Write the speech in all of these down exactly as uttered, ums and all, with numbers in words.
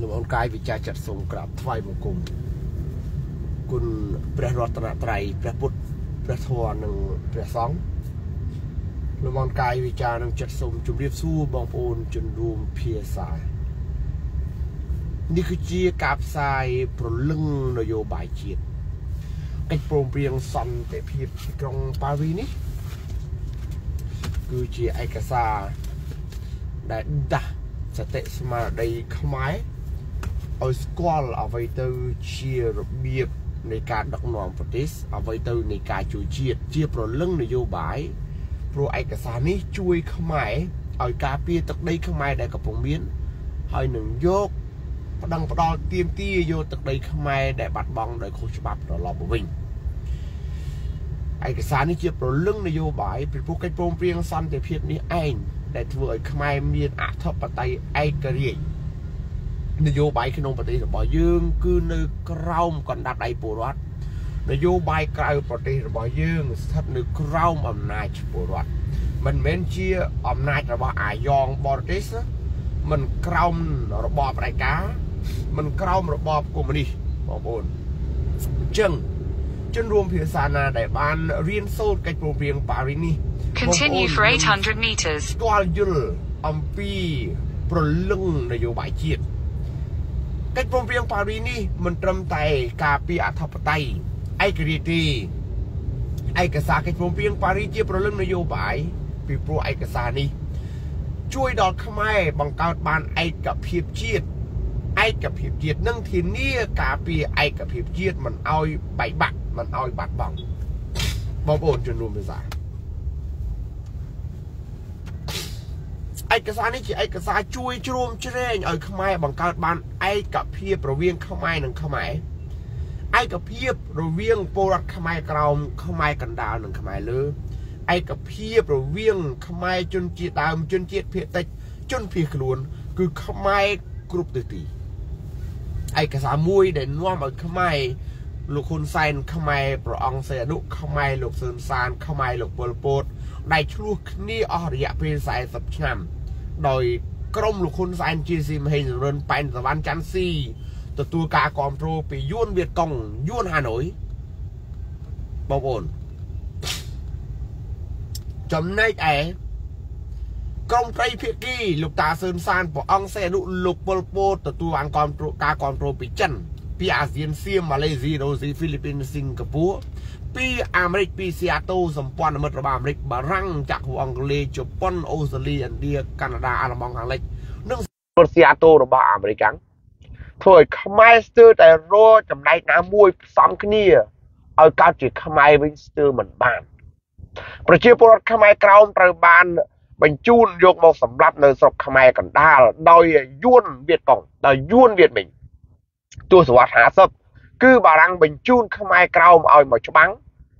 Nông ôn cái vì cha chặt sông cạp thay một cùng Kun Prea Rót Tana Trai Prea Put Prea Thua Nông Prea Sóng Nông ôn cái vì cha nông chặt sông chùm điệp xua bóng ôn chùm đùm phía xa Ní cứ chia cạp sai pro lưng nó vô bài chiết Cách bồn riêng xanh để phía trong Paris ní Cứ chia ai cả xa Đã đá sẽ tệ mà đây không ai Ở school ở vầy tư chia biếp này cả đặc nông phát tích Ở vầy tư này cả chú chiết chia pro lưng nó vô bài Pro ai cả xa ní chui không ai Ở cả phía tật đây không ai đã gặp bóng biến Hơi nâng dốt đang bắt đầu tiêm tia vô tật đây không ai để bắt bóng đời khu bạp đó là bộ mình Anh cái sáng này chìa pro lưng này vô bãi Vì bố cách bông riêng xanh thì phiếp này anh để vừa không ai miên ác thấp vào tay ai cả riêng Nó vô bãi khi nông bà tế rồi bỏ dương cứ nơi kraum còn đặt đầy bộ đoát Nó vô bãi kraum bà tế rồi bỏ dương thật nơi kraum ẩm nạch bộ đoát Mình mến chia ẩm nạch rồi bỏ ả dòng bỏ tế Mình kraum rồi bỏ bà cá Mình kraum rồi bọp của mình đi Bỏ bốn Chân Chân ruộng phía xa nà để bàn riêng sâu cách bộ riêng Paris ni Continue for eight hundred meters Qua dừng Âm phí Pro lưng để vô bài chiết Cách bộ riêng Paris ni Mình trầm tay Cà phí ả thập tay Ai kì rì Ai kì xa cách bộ riêng Paris chia pro lưng để vô bài Vì pro ai kì xa ni Chui đọt khám ai bằng cao bàn ai cặp hiệp chiết Ai cặp hiệp chiết nâng thì nia cả vì ai cặp hiệp chiết mình oi bảy bạc mình oi bạc bóng Bóng ổn cho nùm bây giờ Ai cặp xa này chỉ ai cặp xa chui chùm trên ở khám ai bằng cao bàn ai cặp hiệp rồi viên khám ai nâng khám ai Ai cặp hiệp rồi viên bồ rạc khám ai cọng khám ai cần đào nâng khám ai lư Ai cặp hiếp rồi viên khám ai chân chiếc tàm chân chiếc phía tạch chân phía luôn cứ khám ai cụp từ tí Ai cả xa mùi để nôm ở khám ai lục hôn xanh khám ai bỏ ong xe nụ khám ai lục sơn sàn khám ai lục bồn bột Đại chú ní ở dạ bên xa sập chăm Đói crom lục hôn xanh chia xìm hình rơn bánh giả văn chán xì Từ tù cả con trô bị yuôn Việt Cộng yuôn Hà Nội Bông ổn Chấm này ấy Công trái phía kia lục ta sơn san Bỏ ông xe nụ lục bồn bồn Từ tu ăn con cá con trô bị chân Pì ASEAN Siêm, Malaysia, Rosie, Philippines, Singapore Pì Americ, Pì Seattle, Dòng Pond, Mật Rập Americ, Bà Răng, Chạc Hồ Ong Lê, Japan, Australia, India, Canada, Alamong, Hàng Lệch Nâng Seattle, Rập Americ Thôi khám ai sơ tại rô Chấm này ná mùi xong cái nia Ở cao chỉ khám ai với sơ mình bàn Bởi chìa bố rốt khám ai kraum trời bàn Bánh chun dược màu sầm lắp nơi sọc khám ai còn đa Đòi yuôn Việt Cộng, đòi yuôn Việt mình Tôi sử hoạt hả sập Cứ bảo rằng bánh chun khám ai kraum oi màu cho bắn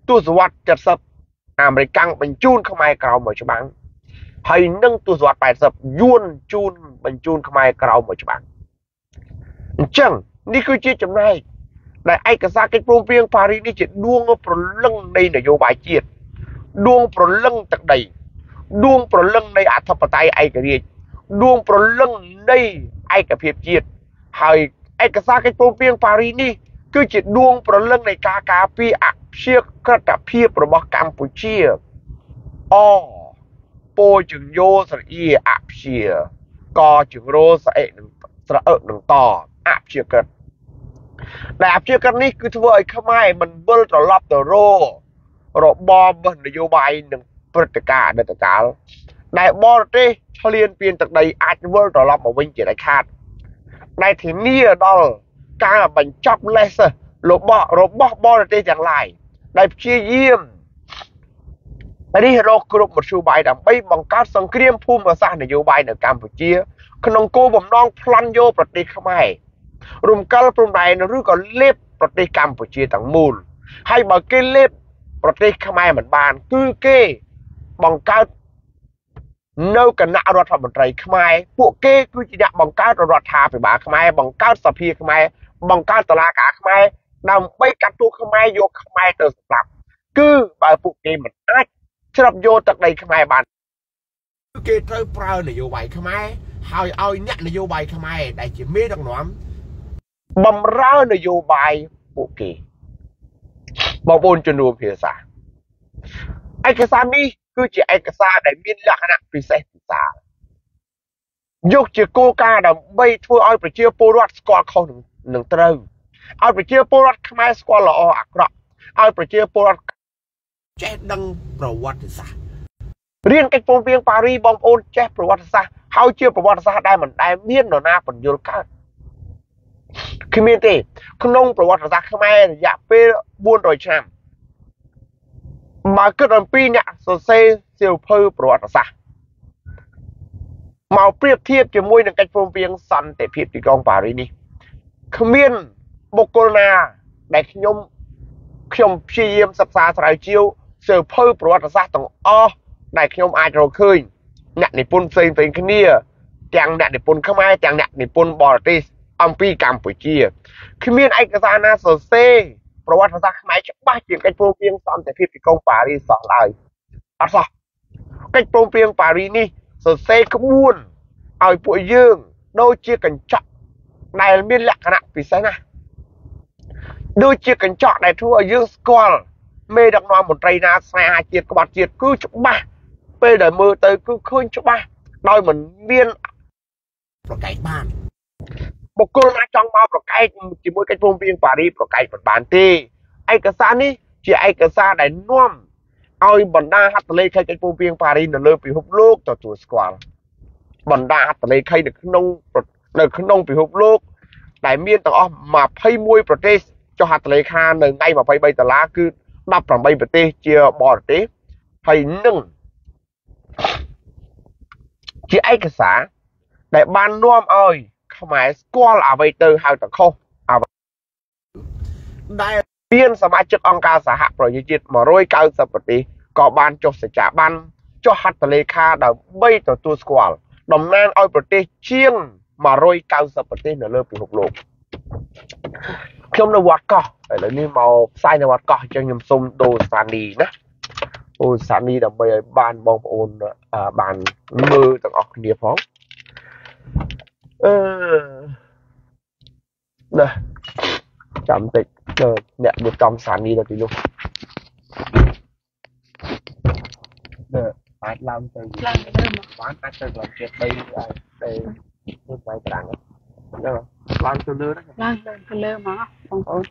Tôi sử hoạt chật sập Hàm rì căng bánh chun khám ai kraum màu cho bắn Hay nâng tôi sử hoạt bài sập Yuôn chun bánh chun khám ai kraum màu cho bắn Chẳng, đi cứ chia chấm này Đại ai cả xa cách bố riêng Paris đi chuyện đuông ở phần lưng đây là vô bài chiệt Đuông pro lưng tật đầy Đuông pro lưng đây ả thập tay ai cả riêng Đuông pro lưng đây ai cả phiệp chiệt Hời ai cả xa cách bố riêng Paris đi Cứ chỉ đuông pro lưng này ca ca phí ạc chiếc Các cả phiếp rồi bó Campuchia O Pô chừng vô sở y ạc chìa Co chừng rô sở ợ nâng to ạc chìa cất Đại ạc chìa cất này cứ thưa vợi khám ai mình vơ trở lọp tờ rô Rồi bò mình để vô bài nâng vật cả đời tất cả Đại bò rồi thế cho liên viên tật đầy ách vơ trở lọc mà mình chỉ đại khát Đại thì nia đó là bánh chóc lê sơ Rồi bò rồi thế chẳng lại Đại chia yêm Đại đi rồi cứ rộng một số bài đảm bây bằng cát sân kriêm phùm và xa để vô bài nâng Campuchia Khăn ông cô bầm nông plan vô vật đi khám ai Rùm cà là phùm này nó rưu có lếp vật đi Campuchia tặng mùn Hay bởi cái lếp Bởi tế khám ai mình bàn cứ kê Bằng cao Nâu cả nạ rọt vào một rầy khám ai Bộ kê cứ chỉ nhạc bằng cao rọt hà phải bà khám ai Bằng cao sạp hìa khám ai Bằng cao tà la cả khám ai Nằm bây cắt tu khám ai vô khám ai tờ sạp lạp Cứ bởi bộ kê mình ách Sẽ đập vô tật đầy khám ai bàn Cứ kê trâu prao này vô bày khám ai Hãy ao nhận nhu bài tham ai đại chỉ mê đằng nóm bầm rao nhu bài bộ kì bảo bồn chân đua phía xa ai cái xa mi cứ chỉ ai cái xa để miên lạc nặng phía xa dục chỉ cô ca đã bay thua ai phải chia bồ đoạt score không nâng trâu ai phải chia bồ đoạt khai score là o ác rộng ai phải chia bồ đoạt chết đăng bảo quạt xa riêng cách phong viên Paris bom ôn chết bảo quạt xa hao chưa bảo quạt xa đây mình đây miên nó na còn nhiều cả khi miên thì không nông bảo quạt xa không ai giả phê buôn rồi chạm mà cứ làm pin nhạ sờ xe siêu phơi bảo quạt xa màuเปรียบ thiệp ជាមួយនឹងកិច្ចព្រមព្រៀងសន្តិភាពទីក្រុងប៉ារីសនេះគ្មានបុគ្គលណាដែលខ្ញុំខ្ញុំព្យាយាមសិក្សាស្រាវជ្រាវ sở xe không buồn, ai bụi dương, đôi chia cảnh chọn, này là miên lạc nặng vì xe này. Đôi chia cảnh chọn này thua ở dương score, mê đặc nó một trầy na xe hai chiếc, có bạc chiếc cứ chụp ba, bê đời mơ tới cứ khơi chụp ba, đôi mình miên một cái bàn. Một cô nà trong bao một cái, chỉ mỗi cái vùng viên bà đi một cái một bàn tì. Anh cả xa ní, chỉ anh cả xa này nuông. Ai bẩn đa hạt lấy khay cái công viên Paris nó lơ bị hụp lốp cho chuột squall bẩn đa hạt lấy khay được nông được nông bị hụp lốp đại miên tàu mà phay mui protest cho hạt lấy kha nâng ngay mà phay bay tờ lá cứ đập làm bay protest chia bò protest phay nâng chỉ ai cả xã đại ban nuông ơi không phải squall à vậy từ hai tầng không à đại biên sám ác chức ông ca xã hạ rồi như chết mà rồi cao sập bật có ban cho sẽ trả ban cho hạt lê kha đã bay từ tu squall đồng nan oi bật đi chiêng mà rồi cao sập bật đi nửa lơ bị hụt lụt không đâu quạt cỏ phải lấy đi màu sai là quạt cỏ cho nhầm sông đồ sàn đi nè đồ sàn đi đầm bay ban bom ôn à ban mơ tặng ọc địa phóng nè chậm tịch nhận được trong sáng đi là tí luôn được phải làm từ làm từ bán ăn từ làm chuyện đây đây tôi quay càng được làm từ lơ đó làm từ lơ mà không ổn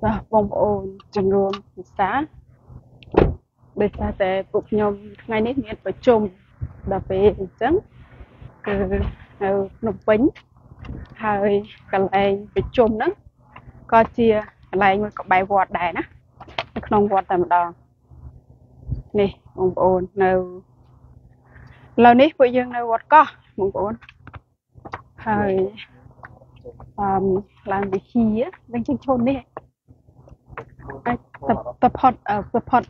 à bông ổn chân luôn sáng bây giờ sẽ phục nhom ngay nét miệng và chôm là về trắng nộp bánh hơi cái này bị chôm đó có chia lại người có bài vọt đài đó không vọt tầm đòn nè mùng bốn nâu lâu nít bây giờ nâu vọt có mùng bốn hơi làm việc gì á bên trên chôn đi tập tập hot tập hot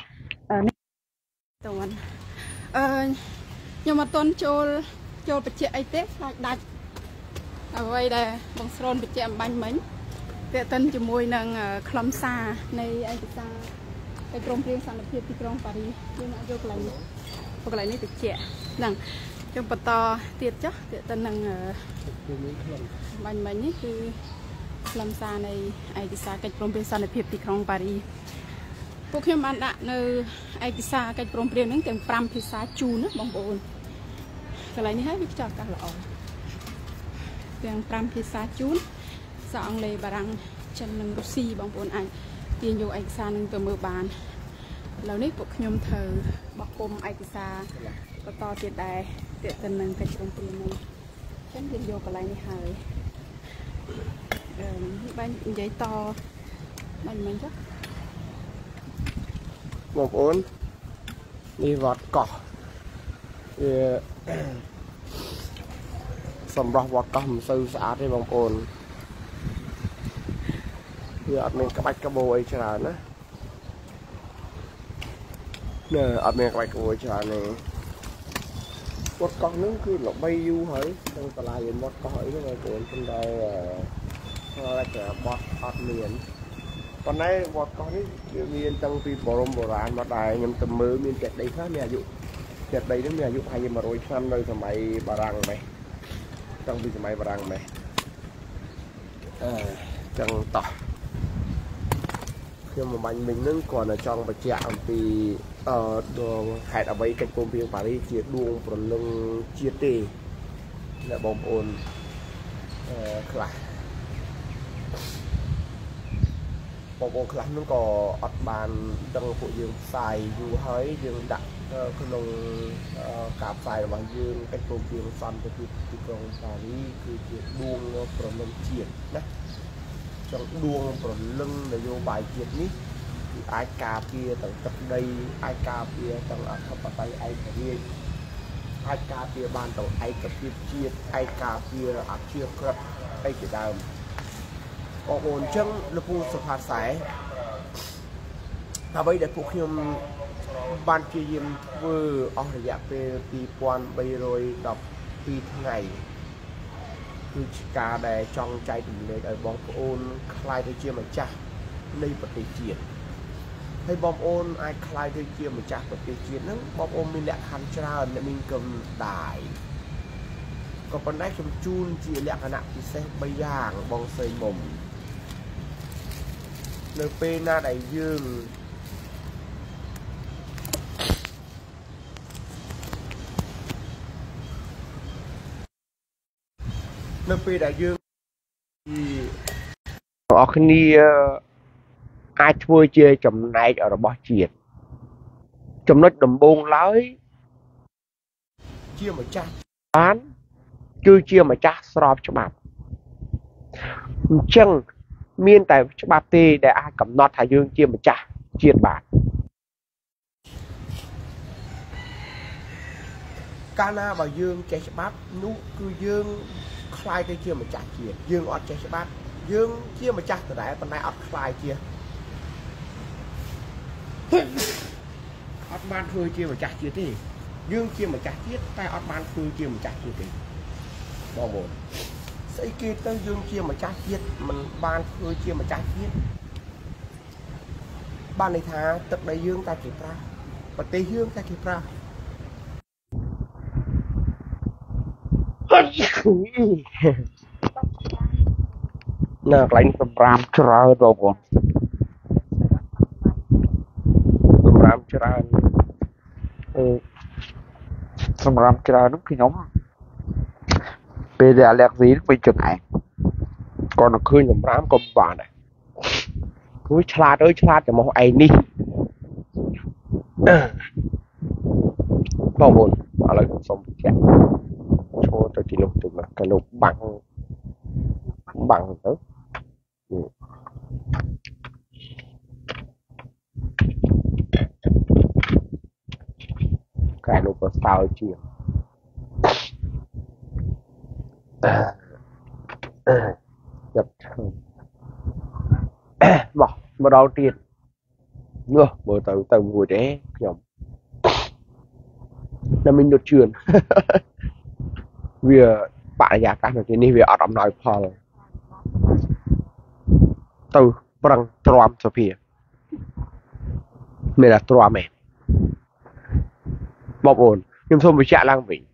tụi mình nhưng mà tuần chôn cho bịch chè ấy tết lại đặt, vậy đây bằng sơn bịch chè bánh bánh, để tân chỉ môi nàng khom xa này ai xa, cái trồng riêng sản phẩm thì trồng Paris, nhưng mà vô lại, vô lại này bịch chè, nàng trong bờ to tiệt chắc, để tân nàng bánh bánh ấy cứ khom xa này ai xa cái trồng riêng sản phẩm thì trồng Paris, buộc khi mà đã nơi ai xa cái trồng riêng những tiếng pram thì xa chu nữa bằng bồn. Cái này hết biết cho cả lọ tiền pram thì xa chút sao ông lê bà răng chân nâng Russia bằng bốn anh tiền vô anh xa nâng từ mưa bàn lâu nít buộc nhôm thờ bọc bom anh xa có to tiền đài tiền tình nâng thịt trong tiền nâng chân tiền vô cái này hơi bánh giấy to bánh mình chắc một bốn đi vọt cỏ sầm rau và cam sâu sả thì bằng ồn, giờ mình cắt bạch cabo ấy chả là nữa, nè, ở mình cắt bạch cabo chả này, một con nước cứ nó bay du hỡi, trong cả là những một con hỡi cái này của trên đây, nó là chả bọt hạt miến, Còn nay một con viên trong khi bồn bồn rán mà đài nhầm tầm mơ miền kẹt đấy khá nhà dụ kẹt đấy nó nhà dụ hay mà rồi xăm nơi thầm mày bà răng mày trong vì thầm mày bà răng mày chẳng tỏ khi mà bánh mình nó còn ở trong bạch chạm thì ở đường hẹn ở bấy cách công viên Paris chia đuông và lưng chia tê là bóng ồn khả bóng ồn khả nó có ọt bàn đăng của dương xài dù hơi dương đặt cái lông cạp xài bằng dương cách công viên xanh và thì còn Paris thì chia đuông và lưng chia đấy trong đuông và lưng là vô bài chia ní ai cà kia tầng tập đây ai cà kia tầng ở khắp tay ai cà kia ai cà kia ban tầng ai cà kia chia ai cà kia ở chia khắp ai cái đàm có ổn chân lúc buồn sụp hạt sải à bây để phục nhôm ban kia yếm vừa ở nhà về tì quan bây rồi đọc tì ngày cứ cà để trong trái tình lệ ở bóng ôn khai tới chia mà cha đây vật để chia hay bom ôn ai khai thôi kia một chặt một cái chiến đó bom ôn mình đã khăn tràn để mình cầm tải còn con đá trong chun chỉ lẹ khả nặng thì sẽ bay hàng bong xây mồm np na đại dương np đại dương thì họ khi đi ai thua chơi chậm này ở bó chuyện chậm nó đầm bông lái chia một cha bán chưa chia mà cha sọp cho bạn chân miên tại cho bà tê để ai cầm nọt Hải Dương chia một cha chuyện bạn Cana bảo Dương chạy bát nụ cứ Dương khai cái chia một cha chuyện Dương ọt chạy bát Dương chia một cha từ đấy còn này ọt khai kia ọt ban thôi chia mà chặt chia thế dương chia mà chặt chết tay ọt ban thôi chia mà chặt chia thế bao gồm xây kia tới dương chia mà chặt chết mình ban thôi chia mà chặt chết ban này thả tập đại dương ta kịp ra và tây dương ta kịp ra nào lại tập ram chơi bao gồm tràn ừ xong làm tràn đúng thì nóng bây giờ lẹt gì với trường này còn nó khơi nhầm rám còn bà này cứ chát ơi chát cho một ai đi bao buồn ở lại xong chạy cho tôi chỉ lục từ là cái lục bằng bằng nữa ừ. Cái lúc có sao chuyện nhập thằng bỏ mà đầu tiên nữa bởi tàu tàu ngồi đấy nhóm là mình đột truyền vì bạn già các người đi về ở trong nói phò tàu bằng tròn sơ phía mình là tròn mềm bọc ổn nhưng thôi mình chạy lang vĩnh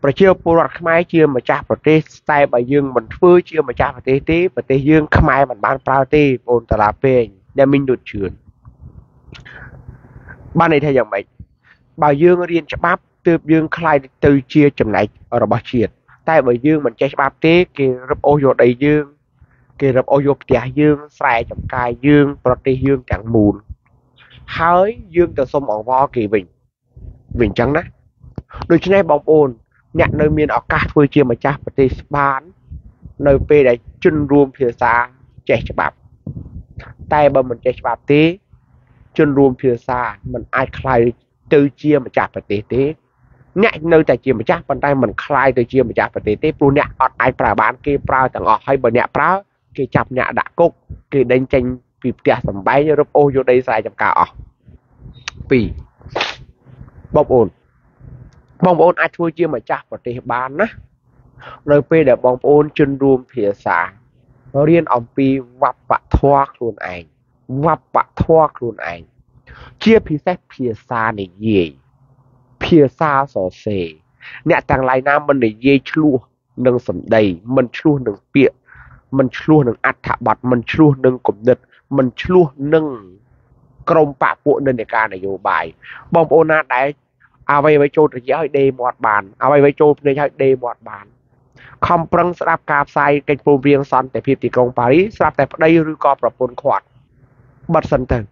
và chưa polar khai chưa mà chạp vào tê tay bà dương mình phơi chưa mà chạp vào tê tê và tê dương khai mình bán prao tê ổn tà là phê để mình đột chuyển ban này theo dòng mình bà dương riêng chạp bắp từ dương khai từ chia chầm này ở bà triệt tay bà dương mình chạy bắp tê kì rập ô vô đầy dương kì rập ô vô tè dương xài chầm cài dương và tê dương càng mùn hới dương từ sông ở vo kỳ vĩnh vĩnh trắng đó đôi chân này bóng ồn nhận nơi miền ở cà phê chia mà chạp và tê bán nơi phê đấy chân ruộng phía xa chạy cho bạp tay bà mình chạy cho bạp tê chân ruộng phía xa mình ai khai từ chia mà chạp và tê tê nhận nơi tại chia mà chạp bàn tay mình khai từ chia mà chạp và tê tê bố nhận ọt ai bà bán kê bà tặng ọt hay bà nhận bà kê chạp nhận đã cốc kê đánh tranh phịp kẹt tầm bay như rớp ô vô đây xài chạp cả ọt vì bóng ồn bóng ồn ai thua chia mà chạp vào tế bán á nơi phê để bóng ồn chân ruộng phía xa nó riêng ông phí vập vạ thoát luôn ảnh và bạc thoa luôn anh chia phía xét phía xa này gì phía xa xó xề nhẹ thằng lại nam mình để dây chua nâng sầm đầy mình chua nâng bịa mình chua nâng ạt thả bạt mình chua nâng cụm đứt mình chua nâng crom bạc bộ nên để ca này vô bài bom ô na đấy à vậy vậy trôi thì hơi đề một bàn à vậy vậy trôi thì hơi đề một bàn không prăng sắp cà sai cái phố viên săn tại phía tây công Paris sắp tại đây rưỡi cọp rập bồn quạt bật sân tường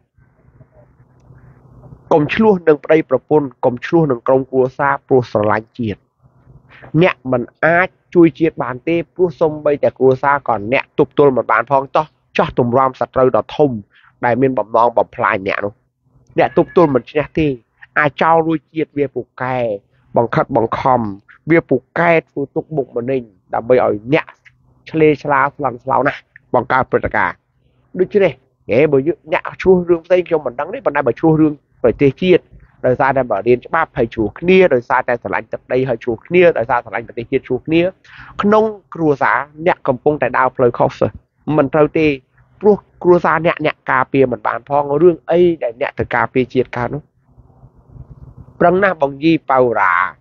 cổng chua nâng đây rập bồn cổng chua nâng công cua xa pro sờ lạnh chiết nhẹ mình á chui chiết bàn tê pro sông bay tại cua xa còn nhẹ tụt tôi một bàn phong to cho tụm ram sạt rơi đỏ thùng đại miên bầm non bầm phai nhẹ luôn nhẹ tụt tôi mình nhẹ thì ai trao đuôi chiết về phục kè bằng khất bằng khom bia phục kè thu tục bụng mà mình đã bây ở nhẹ lê xá lăng xáo này bằng cao bật cả được chứ này nghe bởi những nhẹ chua rương tây cho mình đắng đấy bạn đang bởi chua rương bởi tê chiết đời ra đang bảo đến cho ba thầy chủ kia đời ra tại sản anh tập đây hơi chủ kia đời ra sản anh tập tê chiết chủ kia nông cua giá nhẹ cầm phong tại đào phơi khóc rồi mình trao tê cua giá nhẹ nhẹ cà phê mình bàn phong ở rương ấy để nhẹ từ cà phê chiết cả nó rằng na bằng gì bao rà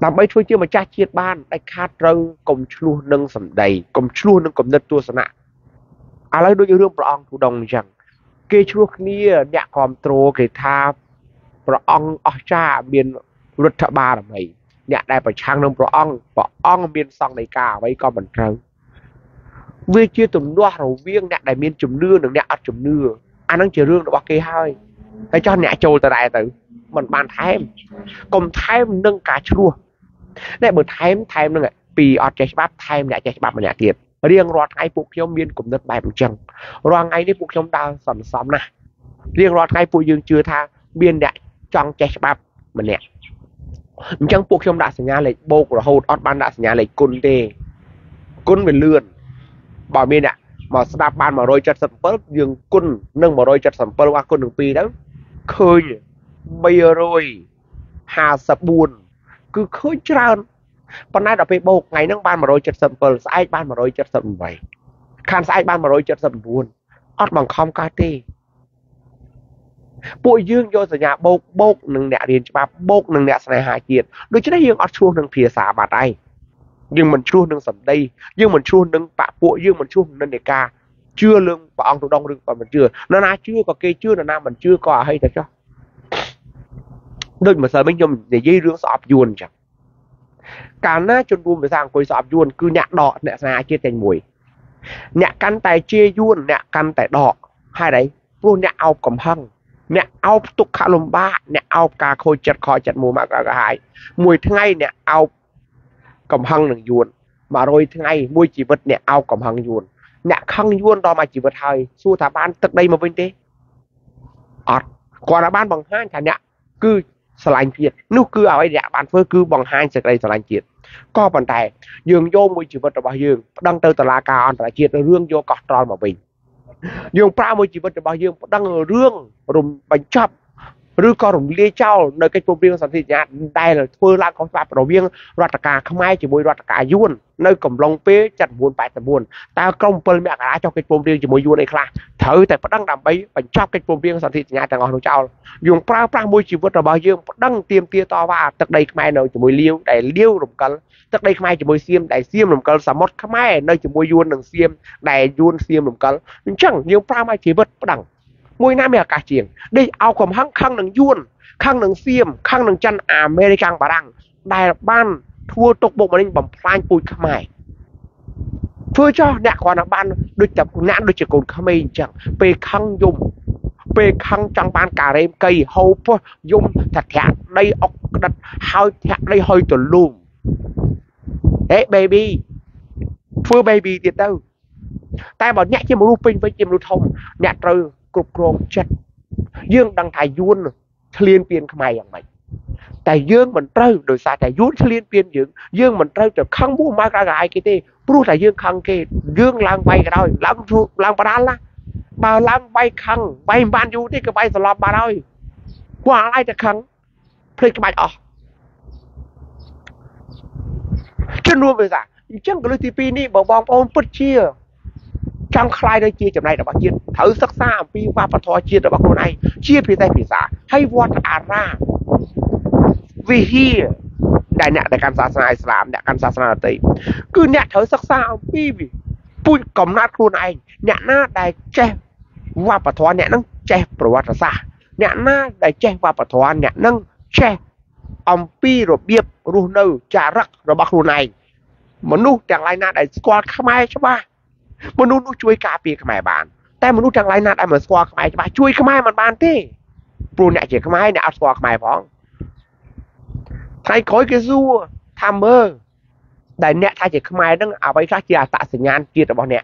làm ấy thôi chứ mà cha chiết ban đại khát râu cầm chua nâng sầm đầy cầm chua nâng cầm đất tua sẵn ạ à lấy đôi rương bọt thủ đồng rằng kê chua kia nhẹ còn trô cái tha bọt ong ở cha biên luật thợ ba là mày nhẹ đại bọt trang nông bọt ong bọt ong biên song này cả mấy con mình râu về chia tụm đua hầu viên nhẹ đại biên chùm nưa được nhẹ ở chùm nưa anh đang chơi rương đã kê hai để cho nhẹ trôi từ đại tử mình bàn thèm cùng thèm nâng cá chua này bởi thèm thèm nâng ạ vì ở trái bắp thèm nhẹ trái bắp mà nhẹ tiệt riêng loạt ngay phục trong miền cũng đất bài một chân loạt ngay đến phục trong đào sầm sầm nè riêng loạt ngay phục dương chưa tha biên đại trong trái bắp mà nhẹ chẳng phục trong đào nhà lệ bô của hồn ở ban đào nhà lệ côn tê côn về lươn bảo miên ạ mà đạp ban mà rồi chặt sầm bớt dương côn nâng mà rồi chặt sầm bớt qua côn đường pi đó khơi bây giờ rồi hà sập buồn cứ khơi tràn còn nay đã phải bột ngày nắng ban mà rồi chật sầm bờ sai ban mà rồi chật sầm vậy khăn sai ban mà rồi chật sầm buồn ót bằng không ca tê bụi dương vô từ nhà bột bột nâng nẹt điền cho bà bột nâng nẹt này hạ kiệt đôi chân đấy dương ót chuông nâng phía xả bà tay nhưng mình chuông nâng sầm đây nhưng mình chuông nâng bạ bụi dương mình chuông nâng để ca chưa lương và ông thủ đông đừng còn mình chưa nó na chưa có kê chưa là nam mình chưa có hay thật cho đôi mà sợ bên trong để dây rương sọp buồn chẳng cả na chôn buồn về sang quấy sọp buồn cứ nhạc đỏ nhạc ra chia thành mùi nhạc căn tài chia buồn nhạc căn tài đỏ hai đấy buồn nhạc ao cầm hăng nhạc ao tục khá lùm ba nhạc ao cà khôi chật khói chật mùi mà cả cả hai mùi thứ ngay nhạc ao cầm hăng đừng buồn mà rồi thứ ngay mùi chỉ vật nhạc ao cầm hăng buồn nhạc hăng buồn đó mà chỉ vật hơi xu thả ban tức đây mà bên thế ọt à, còn là ban bằng hai thả nhạc cứ sờ lạnh thiệt lúc cứ ở đây đã bàn phơi cứ bằng hai sờ đây sờ lạnh thiệt co bàn tay giường vô mùi chỉ vật ở bao giường đăng từ từ lá cà on là thiệt rương vô cọt tròn mà bình giường pra mùi chỉ vật ở bao giường đăng ở rương rùm bánh chập rư co rùm lia trao nơi cái công viên sản thị nhà đây là phơi lá có bạc đầu viên loạt cả không ai chỉ mùi loạt cả yuan nơi cầm long pé chặt buồn bài tập buồn ta công phơi mẹ cả cho cái công viên chỉ mùi yuan này là thử tại bắt đăng làm bấy bánh chắp cái công viên sản thị nhà chẳng còn trao dùng pra pra mùi chỉ vật ở bao nhiêu đăng tiêm tia to và tật đây mai nơi chỉ mùi liêu để liêu rùm cắn tật đây mai chỉ mùi xiêm để xiêm rùm cắn sắm mót không ai nơi chỉ mùi yuan đằng xiêm để yuan xiêm rùm cắn chẳng nhiều pra mai chỉ vật đẳng mùi nam mẹ cả chuyện đi ao cầm hăng khăng đằng yuan khăng đằng xiêm khăng đằng chân à mê đi căng bà đăng đài ban thua tục bộ mà ninh bầm phanh bụi khăm mày phơi cho nè còn là ban đôi tập nạn đôi chỉ còn khăm mày chẳng về khăng dùng về khăng trong ban cà rem cây hầu dùng thật thẹn đây ốc đặt hơi thẹn đây hơi tuần lùm đấy baby phơi baby tiệt đâu tai bảo nhẹ chim một pin với chim một thông nhẹ trời cục cồn chật dương đang thải yuan liên biên khăm mày mày tại dương mình trâu đời xa tại yuan liên biên dương dương mình trâu được khăng mua mai ra gài cái tê pru tại dương khăng kê dương lang bay cái đôi lang thu lang bà đan lá bà lang bay khăng bay ban yuan thì cái bay sờ lòm bà đôi quả lại được khăng phơi cái bài ọ chân luôn bây giờ chẳng cái lối tivi này bảo bom ôm bứt chia trong khai đây chia chậm này là bác chiên thử sắc xa vì qua phát thoa chiên là bác đồ này chia phía tay phía xa hay vọt à ra vì hi đại nhạc đại can xa xa Islam đại can xa xa là tí cứ nhạc thử sắc xa vì bụi cầm nát luôn anh nhạc nát đại chép qua phát thoa nhạc nâng chép bởi vọt xa nhạc nát đại chép qua phát thoa nhạc nâng chép ông pi rồi biếp rùa nâu trà rắc rồi bác đồ này mà nụ chẳng lại nát đại squad khai cho ba mà nụ chui cà phê khai bàn tay mà nụ chẳng lại nát đại mà squad khai cho ba chui khai mà bàn thế pro nhẹ chỉ khai nhẹ squad khai phóng thay khói cái rùa tham mơ đại nhẹ thay chỉ khai đang ở vậy ra kia tạ sinh nhàn kia là bọn nhẹ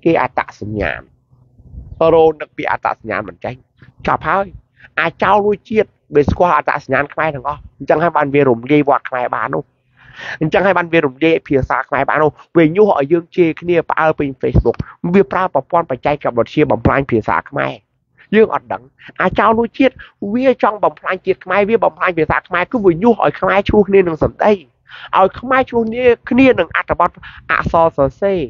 kia tạ sinh nhàn pro đặc biệt tạ sinh nhàn mình tránh chào phái à chào lui chiết về squad tạ sinh nhàn khai thằng o chẳng hai bàn về rủng dây vọt khai bàn luôn chẳng hay ban về rụng dễ phía xa khai bán đâu về nhu họ dương chê kia ở bên Facebook việc pra bảo quan phải chạy gặp một chia bằng plan phía xa khai dương ọt đắng à trao nuôi chết vía trong bằng plan chết khai vía bằng plan phía xa khai cứ vừa nhu hỏi khai chu nên đừng sầm đây ở khai chu nên kia đừng ăn bát à so so xe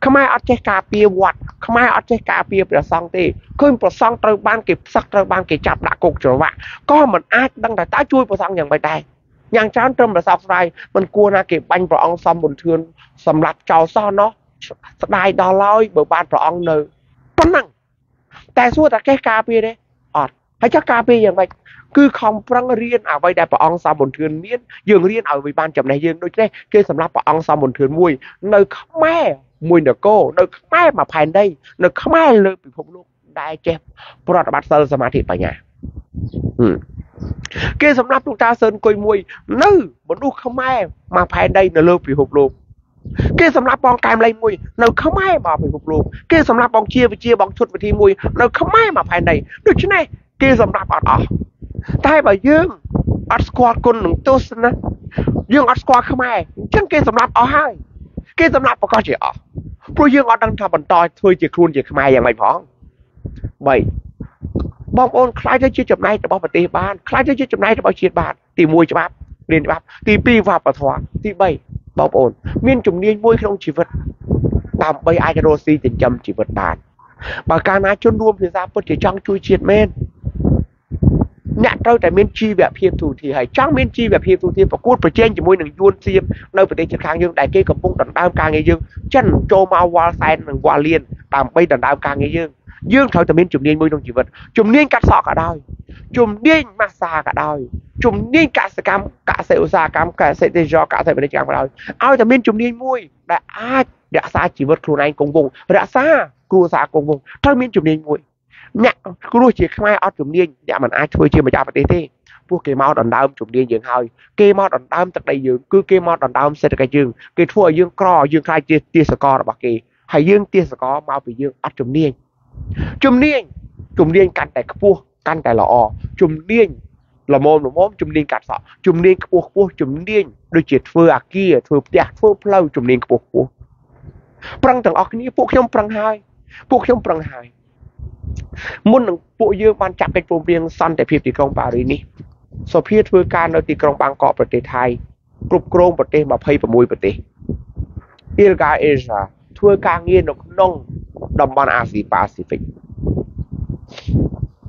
khai ở trên cà phê quạt khai ở trên cà phê để xong thì cứ một xong từ ban kịp sắc từ ban kịp chạp đã cục trở vạ có mình ai đang đại tá chui vào xong nhàng bài đài nhàng trán trâm là sọc rai mình cua na kịp banh vào ông xong bình thường sầm lạt trào so nó đài đò loi bởi ban vào ông nở bất năng tại suốt là cái cà phê đấy ọt hay chắc cà phê như vậy cứ không răng riêng ở vậy đại vào ông xong bình thường miên dường riêng ở vị ban chậm này riêng đôi thế kia sầm lạt vào ông xong bình thường mùi nơi không ai mùi nở cô nơi không ai mà phải đây nơi không ai lười bị phục luôn đại chép pro đã bắt sơ sầm thịt vào nhà ừ. Cái sầm nắp chúng ta sơn coi mui nư bọn đu không ai mà phải đây là lơ bị hụp luôn cái sầm nắp bong cam lên mui nó không ai mà phải hụp luôn cái sầm nắp bong chia với chia bong chuột với thi mui nó không ai mà phải này được chứ này kia sầm nắp ở đó tai bảo dương ở squad con đừng tốt nữa dương ở squad không ai chẳng kia sầm nắp ở hai kia sầm nắp có chỉ ở pro dương ở đang thầm bận toi thôi chỉ khuôn chỉ không ai vậy mày phỏng bảy bong ôn khai cho chiếc chụp này để bong vào tì bàn khai cho chiếc chụp này để bong chiết bàn tì môi cho bác liền bác tì pi vào và thoa tì bảy bong ôn miên chủng niên môi không chỉ vật tạm bây ai cho si tình châm chỉ vật bàn bà ca ná chôn đuông thì ra bớt chỉ trăng chui chiết men nhạt đâu tại miên chi về phiền thủ thì hãy trăng miên chi về phiền thủ thì và cuốn và trên chỉ môi đừng duôn xiêm nơi phải tì chiết khang dương đại kê cầm bung đần đam ca nghe dương chân trô mau qua sen đừng qua liền tạm bây đần đam ca nghe dương dương thôi tầm bên chùm niên môi trong chỉ vật chùm niên cắt sọ cả đôi chùm niên ma xa cả đôi chùm niên cả sẽ cam cả sẽ u xa cam cả sẽ tê do cả sẽ bên đây chẳng vào đôi ao tầm bên chùm niên môi đã ai đã xa chỉ vật khu này cùng vùng đã xa khu xa cùng vùng trong bên chùm niên môi nhạc khu đôi chỉ khai ao chùm niên nhạc mình ai chơi chơi mà chào phải thế vua kê mau đòn đâm chùm niên dường hơi kê mau đòn đâm tận đây dường cứ kê mau đòn đâm sẽ được cái dường kê thua dường cò dường khai tia tia sờ co là bạc kỳ hay dường tia sờ co mau bị dường ao chùm niên chùm niên chùm niên cắn tại cua cắn tại lọ chùm niên là mồm là mồm chùm niên cắn sọ chùm niên cua cua chùm niên đôi chìa phơ à kia phơ đẹp phơ plau chùm niên cua cua prang thằng óc ní phu không prang hai phu không prang hai muốn phu dương ban chạm cái vùng riêng son tại phía tây công bà rì ní so phía phơ can ở tây công bang cọประเทศ Thái គ្រប់គ្រង ប្រទេស hai mươi sáu ប្រទេស Ilga Asia ធ្វើការងារនៅក្នុង đồng bằng Asia Pacific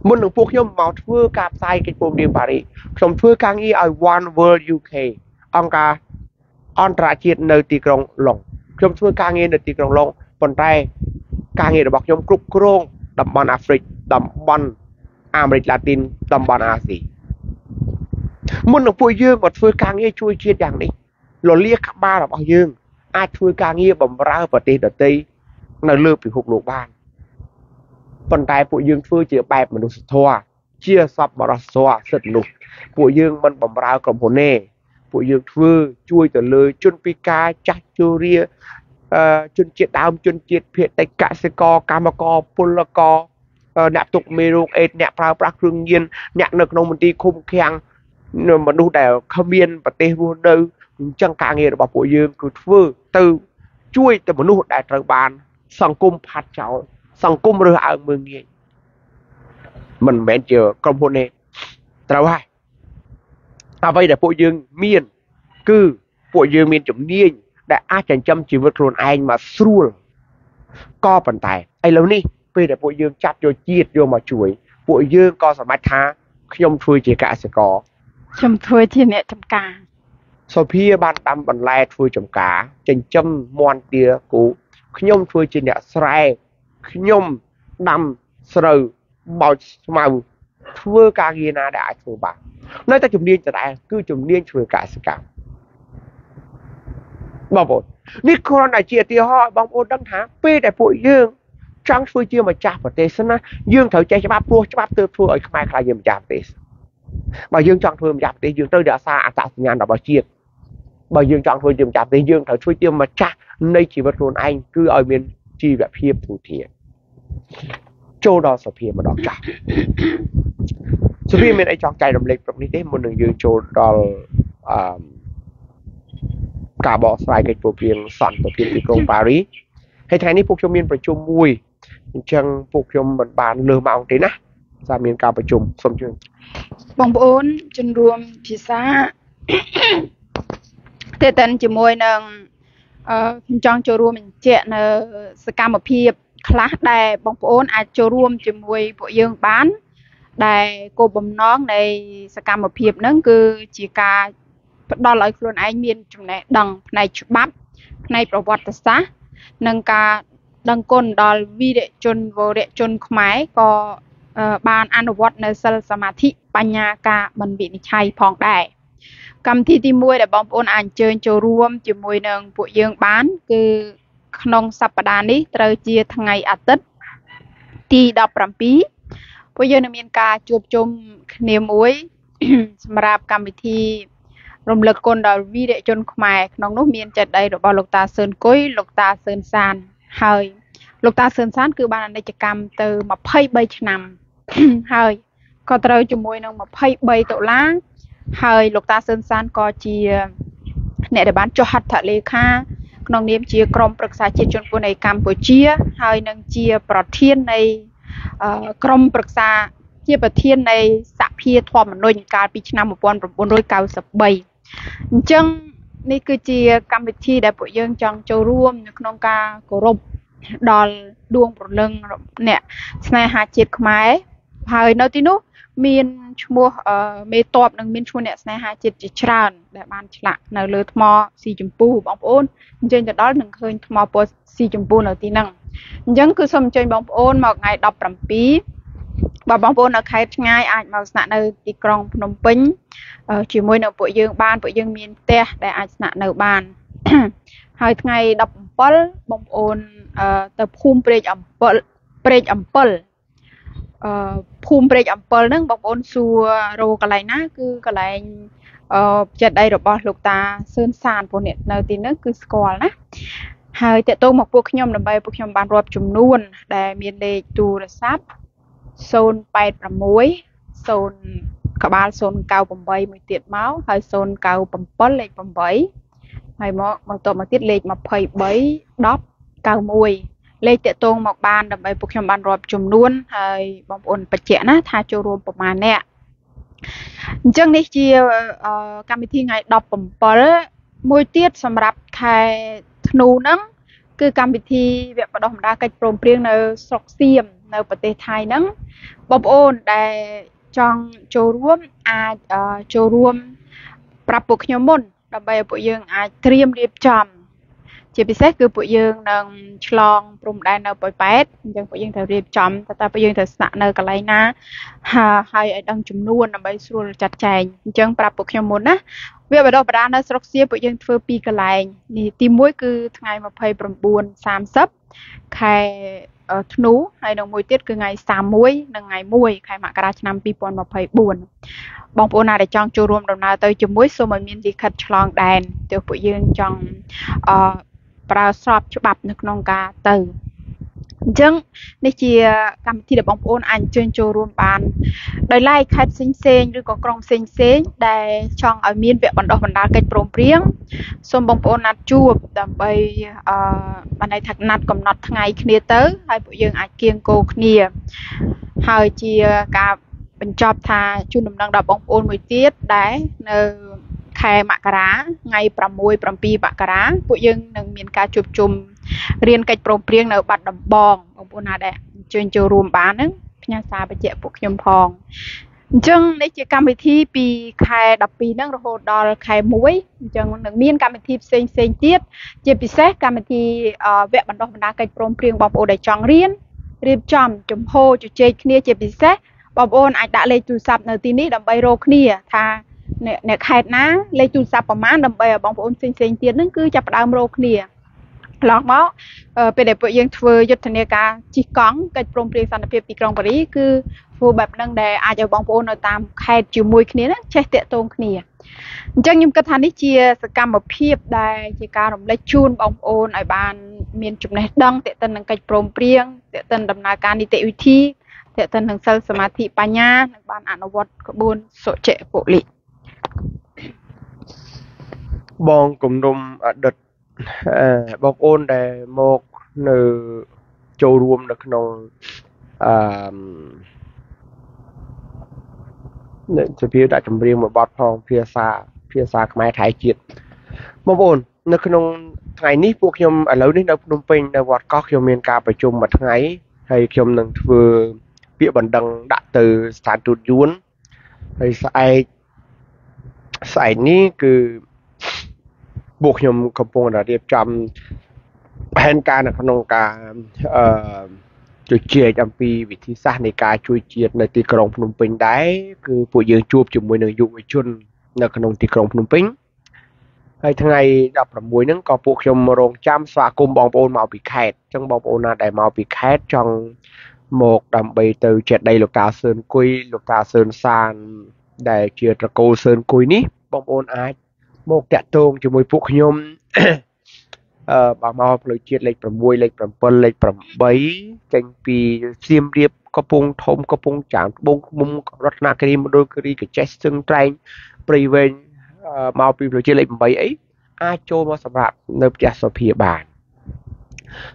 muốn được buộc nhóm máu thưa cạp sai cái vùng địa bari trong thưa càng y ở One World u ca ông cả ông ra chuyện nơi tì còng lồng trong thưa càng y nơi tì còng lồng còn đây càng y được bọc nhóm cục krong đồng bằng Africa đồng bằng America Latin đồng bằng Asia muốn được buộc dương một thưa càng y chui chia dạng đi lo liếc ba là bao dương ai thưa càng y bầm ra và tê đợt tây nó lơ bị hụt lụt bàn phần tài phụ dương phơi chỉ bẹp mà nó thoa chia sập mà nó xoa sệt lụt phụ dương mình bầm ráo cầm hồn nè phụ dương phơi chui từ lưới chun pika chát churia chun chiết đam chun chiết phiệt tay cả xe co cam co pula co nẹp tục mero ed nẹp phao phao rương nhiên nẹp nực nông mình đi khung keng mà nó đào khâm yên và tê vua đâu chẳng cả nghe được bảo phụ dương cứ phơi từ chui từ mà nó đại trời bàn sang cung phạt cháu sang cung rồi ở mương nghe mình mẹ chờ công hôn này tao hai à vậy là bộ dương miền cứ bộ dương miền chủng niên đã ai chẳng chăm chỉ vượt luôn anh mà xua có vận tải ai lâu ní vì để bộ dương chặt vô chiết vô mà chuối bộ dương có sản mát thá nhom thui chỉ cả sẽ có chấm thui thì nè chấm cá sau khi ban tâm bản lai thui chấm cá chấm chấm muôn tia cũ nhom thui chỉ nè sài nhom đâm sầu bao màu thui cá gì na đã thui bạc nơi ta chấm điên trở lại cứ chấm điên thui cả sẽ cả bảo bột ní con đại chia tia họ bóng ôn đăng thá pê đại bội dương trắng xuôi chia mà chạp vào tê sân á dương thử chạy cho bác bố cho bác tư thua ở khai khai dương chạp tê bà dương chọn thua mà chạp tê dương tư đã xa ạ tạo nhà nào bà chia bà dương chọn thua dương chạp tê dương thử xuôi chia mà chạp nay chỉ vật luôn anh cứ ở miền chi vẹp hiếp thủ thiện châu đó sở phía mà đọc chạp sở phía mình ấy chọn chạy đồng lịch trong ní tế một đường dương châu đó cả bỏ sai cái bộ phim soạn bộ phim từ công Paris hay thế này phục trong miền Bắc Trung mùi chẳng phục trong bản bản lừa mạo thế nè ra miền cao Bắc Trung xong chưa bằng bốn chân ruộng phía xa thế tận chỉ môi nương trong chỗ ruộng mình chuyện sự cam ở phía khá đầy bằng bốn ai chỗ ruộng chỉ môi bộ dương bán đầy cô bầm nón này sự cam ở phía nâng cứ chỉ cả đó là luôn anh miền chúng này đằng này chụp bắp này bảo vật xa nâng cả đằng côn đó vi đệ chôn vô đệ chôn máy có ban ăn vật nơi sơn samadhi panya cả mình bị chạy phong đại cầm thi ti muôi để bóng ôn ảnh chơi trầu ruộng chỉ muôi nâng bụi dương bán cứ nông sập đà ní trời chia thằng ngày ắt tết ti đập rầm pí bụi dương miền cả chụp chôm niềm muối rạp cầm thi rồng lực con đào vi đệ chôn khmer nòng nốt miên chặt đây rồi bao lục ta sơn cối lục ta sơn sàn hơi lục ta sơn sàn cứ ban đây chỉ cầm từ mà phơi bay nằm hơi còn từ chùm môi nông mà phơi bay tổ lá hơi lục ta sơn sàn có chia nè để bán cho hạt thợ lê kha nòng niêm chia crom bậc xã chia chôn cô này Campuchia hơi nâng chia bờ thiên này crom bậc xã chia bờ thiên này xã phe thọ mà nuôi cá bị nằm một con một đôi cao sập bay chân này cứ chia cam bịch chi đại bội dương trong châu ruộng nông ca cổ rục đòn đuông một lần nè này hạ chết máy hơi nói tí nút miền mua ở mê tọp đằng miền chua nè này hạ chết chỉ tràn để ban chỉ lạ nở lơ mò xì chấm pu bóng ôn trên từ đó đừng khơi mò po xì chấm pu nở tí năng dân cứ xâm chơi bóng ôn một ngày đọc rầm pí bà bóng ôn ở khai ngay ai màu sạn ở tì krong phnom penh chỉ môi nợ bội dương ban bội dương miền tây để ai sạn nợ ban hai ngày đập bol bóng ôn tập phun prey ẩm bol prey ẩm bol phun prey ẩm bol nâng bóng ôn xua rô cái này ná cứ cái này chợt đây rồi bỏ lục ta sơn sàn phun nẹt nợ tì nước cứ score ná hai tiệt tô mặc buộc nhom là bay buộc nhom ban rộp chùm luôn để miền tây tu là sáp sôn bay làm muối sôn cả ba sôn cao bầm bay mười tiệt máu hai sôn cao bầm bớt lên bầm bấy hai mọ bằng tổ mà tiết lên mà phơi bấy đóp cao mùi lên tiệt tôn mọc ban đầm bay buộc nhom ban rộp chùm luôn hai bóng ồn bạch chẹn á tha cho rôm bầm màn nè chương này chia cam thi ngày đọp bầm bớt môi tiết sầm rập khai nụ nắng cứ cam thi việc bắt đầu đã cách bồn riêng nơi sọc xiêm nơi bờ tây thái nắng bọc ôn để trong châu ruộng à châu ruộng prap buộc nhóm môn đầm bay bộ dương à triêm điệp trầm chỉ biết xét cứ bộ dương nâng chlong bùng đai nơi bồi bét nhưng bộ dương thời điệp trầm ta bộ dương thời sạ nơi cả lấy na hai ở đằng chùm nuôn đầm bay xuôi chặt chèn nhưng prap buộc nhóm môn á việc bắt đầu đã nơi sọc xiêm bộ dương thưa pi cả lấy thì tim mũi cứ ngày mà phơi bầm buồn sam sấp khai nú hay đồng mùi tiết cứ ngày xà muối nâng ngày muối khai mạc ra năm pi pon mà phải buồn bóng phố nào để trong chu rùm đồng nào tới chùm muối xô mà miên gì khật chlong đèn tiêu phụ dương trong pra sọp cho bạp nước nông ca từ dân này chia cầm thi để bóng phố anh trên chu rùm bàn đời lai khách xinh xinh rồi có con xinh xinh để trong ở miên vẹn bản đồ bản đá cách bồn riêng xôm bóng phố nát chuột đầm bay bạn này thật nát còn nát ngày kia tới hai bộ dương ai kiêng cô kia hơi chia cả bình chọp thà chu nằm đang đọc bóng ôn mười tiết đấy nơi khai mạ cá ngày pram môi pram pi bạ cá bộ dương nâng miền cá chụp chùm riêng cái problem nào bắt đầm bong ông bố nào đấy chuyên chơi room bán nữa nhà xa bây giờ buộc nhôm phong chừng đấy chỉ cam bị thi bị khai đập bị năng hồ đòn khai muối chừng đừng miên cam bị thi sen sen tiết chỉ bị xét cam bị thi vẽ bản đồ đá cái problem bọc ô để chọn riêng riêng chọn chấm hô chữ chơi kia chỉ bị xét bọc ô anh đã lấy chủ sập nơi tí ní đầm bay rô kia tha nè nè khai ná lấy chủ sập bọc má đầm bay bọc ô sen sen tiết nâng cứ chập đầm rô kia lọt máu về để bộ dân thừa dứt thành cả chỉ còn cái problem sản phẩm bị còn bấy cứ phù bập năng để ai cho bóng bồn ở tam khai chiều mùi kia chết tiệt tôn kia chẳng những cái thằng đi chia sự cam một phiệp đây chỉ cả đồng lấy chun bóng bồn ở bàn miền trung này đông tiệt tân năng cái problem tiệt tân đầm na can đi tiệt uy thi tiệt tân năng sơ samadhi panya bàn ăn ở vọt bồn sổ trệ bộ lị bong cùng đồng đợt bóng ôn để một nửa châu ruộng được nông nên sẽ phía đã chuẩn bị một bát phong phía xa phía xa cái máy thái chiết bóng ôn nó khi nông ngày ní buộc nhom ở lâu đến đâu nông pin đâu vặt có khi miền cao phải chôm mặt ngày hay khi nông vừa bịa bản đằng đã từ sản tụt dún hay sai sai ní cứ buộc nhom công phu là điệp trầm hành ca là con ca chui chìa chăm pi vị trí sát này ca chui chìa này tì còng phun pin đáy cứ phụ dưỡng chuột chụp mùi nương dụng với chun là con tì còng phun pin hay thằng này đọc là mùi nướng có buộc nhom rồng chăm xóa cùng bóng ôn màu bị khẹt trong bóng ôn là đại màu bị khẹt trong một đầm bì từ chết đây lục tà sơn quy lục tà sơn sàn đại chìa trà cô sơn quy ní bóng ôn ai một trạm tôn cho mùi phục nhôm bà mau lời chuyện lệch phẩm mùi lệch phẩm phân lệch phẩm bấy tranh phì xiêm điệp có phong thông có phong chạm bông mông rất là cái đôi cái chết xương tranh bày về mau phì lời chuyện lệch bấy ấy ai cho mà sập rạp nộp trả sập hìa bản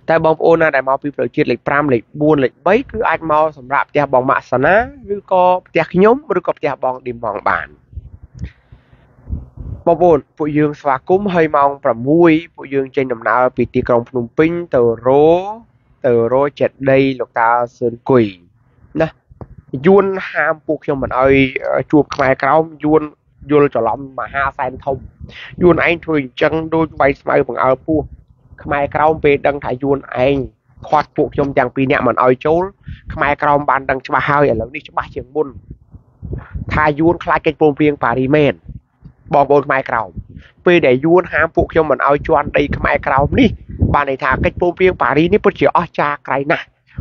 tại bóng ôn là đại mau phì lời chuyện lệch pram lệch buôn lệch bấy cứ ai mau sập rạp trả bóng mạ sắn á cứ có trả nhóm cứ có trả bóng điểm bóng bản bóng bồn phụ dương xóa cúm hơi mong và mùi phụ dương trên đồng nào vì tì còng phun pin từ rô từ rô chết đây lục ta sơn quỷ nè duôn ham buộc cho mình ơi chuột mày còng duôn duôn cho lòng mà ha sai thông duôn anh thôi chân đôi bay bay bằng áo buộc mày còng về đăng thải duôn anh khoát buộc cho chàng pin nhẹ mình ơi chốn mày còng bàn đăng cho bà hai ở lớn đi cho bà trường môn thay duôn khai cái bồn viên và đi men bóng bồn máy cào, về để yuan ham phụ cho mình ao cho anh đây máy cào ní, bà này thà cách bồn viên Paris ní bớt chỉ ở cha cái nè,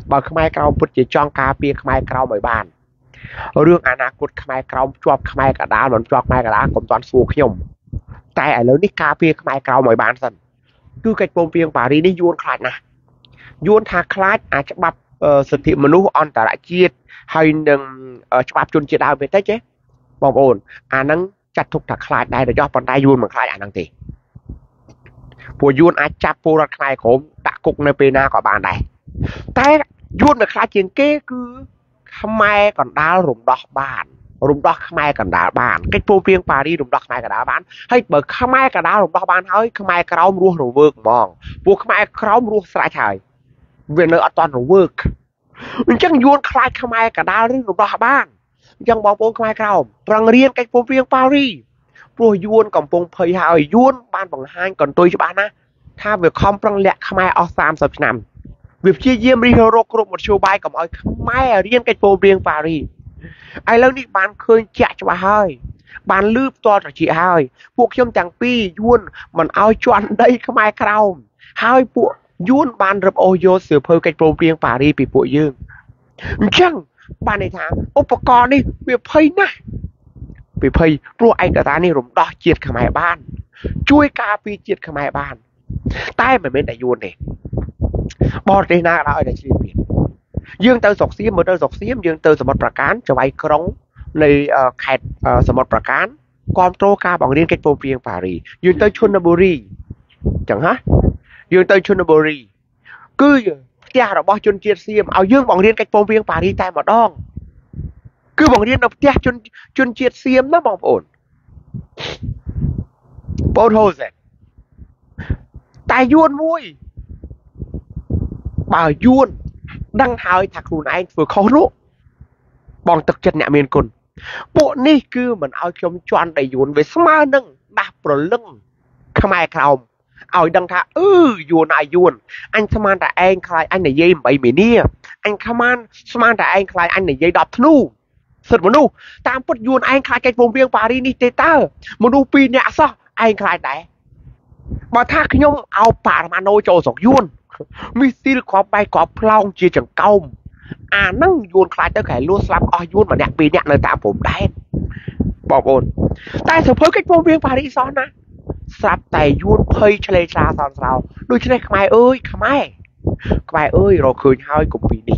bà máy cào bớt chỉ chọn cà phê máy cào mấy bàn, riêng anh à cột máy cào chọc máy cả đá lẫn chọc máy cả đá cũng toàn phụ nhom, tại ở lớn ní cà phê máy cào mấy bàn dần, cứ cách bồn viên Paris ní yuan khai nè, yuan thà khai à chắc bắp sự thị mình nuôi on tại đại chiết hay đừng chắc bắp chôn chiết đào về thế chứ, bóng bồn anh năng chặt thục thạch khai đây là do bàn tay yuan mà khai anh năng thì, bùa yuan ai chặt bùa ra khai khổng đã cục nơi pena của bàn này, tay yuan mà khai trên kia cứ không may còn đá rụng đọt bàn, rụng đọt không may còn đá bàn, cách bùa viên Paris rụng đọt không may còn đá bàn, hay bởi không may còn đá rụng đọt bàn thôi không may kéo ruột ruột vượt mòn, bùa không may kéo ruột sải chảy, về nơi ở toàn ruột vượt, nhưng chẳng yuan khai không may còn đá rụng đọt bàn chẳng bao bố khai cầu rằng riêng cách phố riêng Paris rồi yuan còn phong phơi hài yuan ban bằng hai còn tôi cho bạn á tha việc không rằng lẹ khai ở sam sập nằm việc chia riêng đi hero group một show bay còn ở khai riêng cách phố riêng Paris ai lâu đi bán khơi chạy cho bà hơi bán lướp to cho chị hơi buộc trong chẳng pi yuan mình ao chọn đây khai cầu hai buộc yuan ban rập ô vô sửa phơi cách phố riêng Paris bị buộc dương chẳng bà này thằng ốp con đi bị phơi nè bị phơi rồi anh cả ta này rụng đo chiết cả mày ban chui cà phê chiết cả mày ban tay mày bên đại yuan này bọt đây na là ở đại xuyên biển dương tơ dọc xiêm một tơ dọc xiêm dương tơ sầm mật bạc cán cho bay cống này khẹt sầm mật bạc cán control ca bằng liên kết vô biên Paris dương tơ Chonaburi chẳng hả dương tơ Chonaburi cứ cha đó bao chôn chia xiêm ao dương bằng riêng cách phong viên Paris tai mà đong cứ bằng riêng độc cha chôn chôn chia xiêm nó bằng ổn bồn hồ dệt tai yuan vui bà yuôn đăng hào thạc rùn anh vừa khó rũ bọn thực chất nhà miền cồn bọn này cứ mình ao chôm choan đầy yuôn với sma nâng ba bờ lưng không ai khao ao đăng thà ư yuôn ai yuôn anh sma là anh khai anh này dây bảy miền nia anh kham an sma là anh khai anh này dây đập nu sượt monu tam bút yuôn anh khai cái vùng biên Paris đi tê ta monu pi nhạ sao anh khai đấy bà thác nhung ao bà mà nôi cho giọt yuôn mi xin có bay có plong chia chẳng công à nâng yuôn khai tới cái luôn sắm ao yuôn mà đẹp vì đẹp lời tạm phụng đấy bỏ bồn tại sao phơi cách vô biên Paris son á sắm tài yuôn phơi cho lấy ra son sao đôi chân này khai ơi khai khai ơi rồi cười hơi cũng vì đi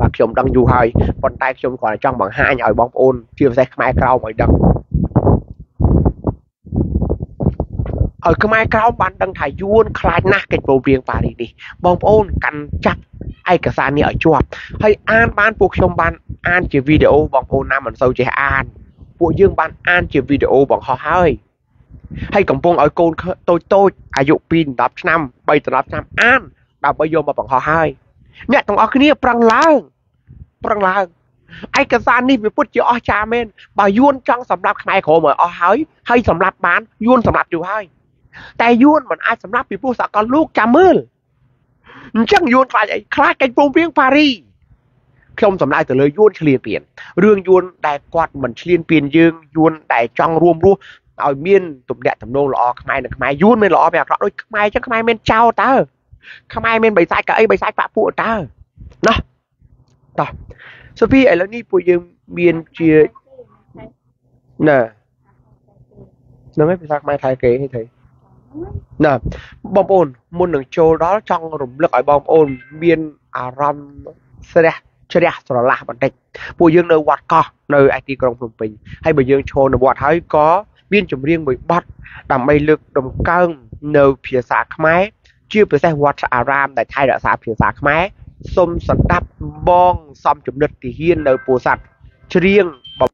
và khi ông đăng du hơi còn tay khi ông còn là trong bằng hai nhồi bóng ôn chưa say khai cao mọi đằng ở cái mai cao bạn đang thải yuan khai na cái bầu biên phá đi đi bom ôn cắn chặt ai cả sàn này ở chuột hay an ban buộc trong ban an chỉ video bom ôn nam mình sâu chỉ an buộc dương ban an chỉ video bọn họ hơi hay cổng bông ở côn tôi tôi ai dụng pin đáp năm bay từ đáp năm an đào bây giờ mà bọn họ hơi nhẹ thằng ở cái này prang lang prang lang ai cả sàn này bị put chữ ở cha men bà yuan trong sầm lạp khai khổ mà ở hơi hay sầm lạp bán yuan sầm lạp chịu hơi tại yuan mình ai sắm lắp bị phu sạc con lúc chạm mưa chắc yuan phải vậy khai cái vùng biên Paris không sắm lại từ lời yuan liên biển riêng yuan đại quạt mình liên biển dương yuan đại trong ruộng ruộng ở miền tụm đại tầm nông lọ khai được khai yuan mới lọ bèo rõ đôi khai chắc khai men trao ta khai men bày sai cả ấy bày sai phạm phụ ta đó đó sau khi ấy là đi phụ dương miền chia nè nó mới phải khai thái kế hay thấy nè bom ôn môn đường châu đó trong rụm lực ở bom ôn biên à ram sere sere rồi là bản định bùi dương nơi quạt co nơi ai ti công phụng bình hay bùi dương châu nơi quạt hơi có biên chủng riêng mười bát đảm bay lực đồng căng nơi phía xa khmái chưa phải xe quạt à ram đại thay đã xa phía xa khmái xôm sập đắp bong xăm chủng địch thì hiên nơi bùa sạch riêng bom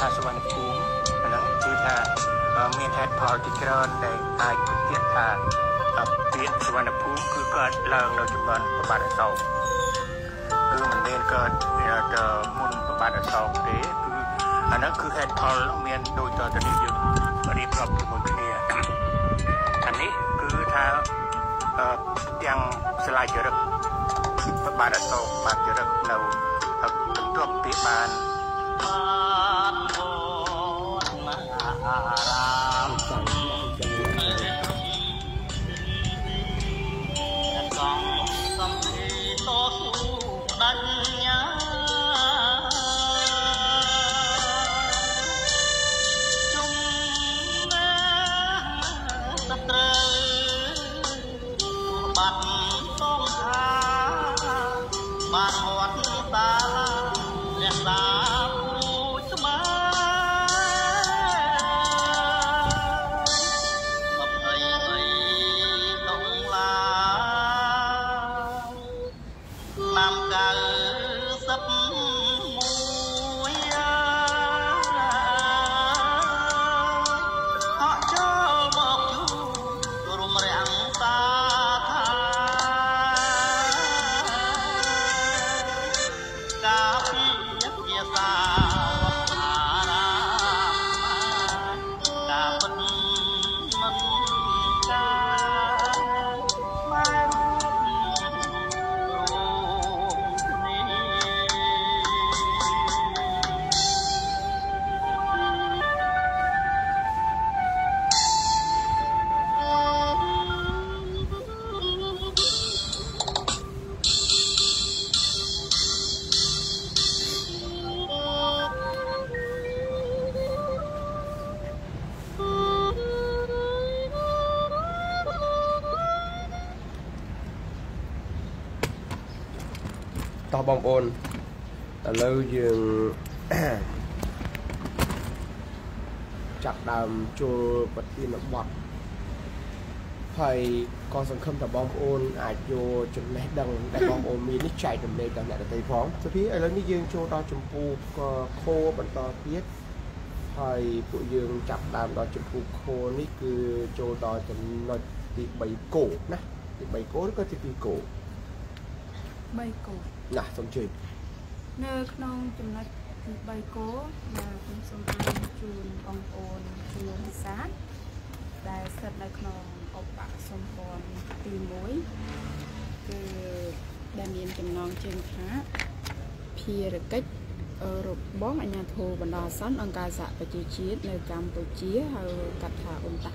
tha sơ văn cú và nó cứ tha miền hạt phở thì trơn để ai cũng tiện tha tiện sơ văn cú cứ cơn lần đầu chúng mình có bạn sầu cứ mình nên cơn giờ chờ muốn có bạn sầu thế cứ anh nó cứ hạt phở miền đôi tờ cho đi dừng và đi gặp một cái này anh ấy cứ tha đang slide chờ được có bạn sầu bạn chờ được lâu chúng tôi tiếp bàn bong ôn lưu dương chặt đàm chùa vật tin nó bọt thầy con sân khâm là bong ôn à chùa chùm nét đằng đại bong ôn mi nít chạy đầm đây đầm lại là tây phóng thứ phí ở lớn như dương chùa to chùm phu khô bận to tiết thầy phụ dương chặt đàm đó chùm phu khô nít cứ chùa to chùm nói thì bảy cổ nè thì bảy cổ nó có thì cổ bảy cổ là xong chuyện nơi non chùm là bài cố là cũng xong chùm bong ồn chùm sát là sệt là non ốc bạc xong còn tìm mối từ đàn điền chùm non trên khá pia được cách ở rục bón ở nhà thù và đò sắn ông ca dạ và chi chiết nơi Campuchia hay cặp thả ồn tạc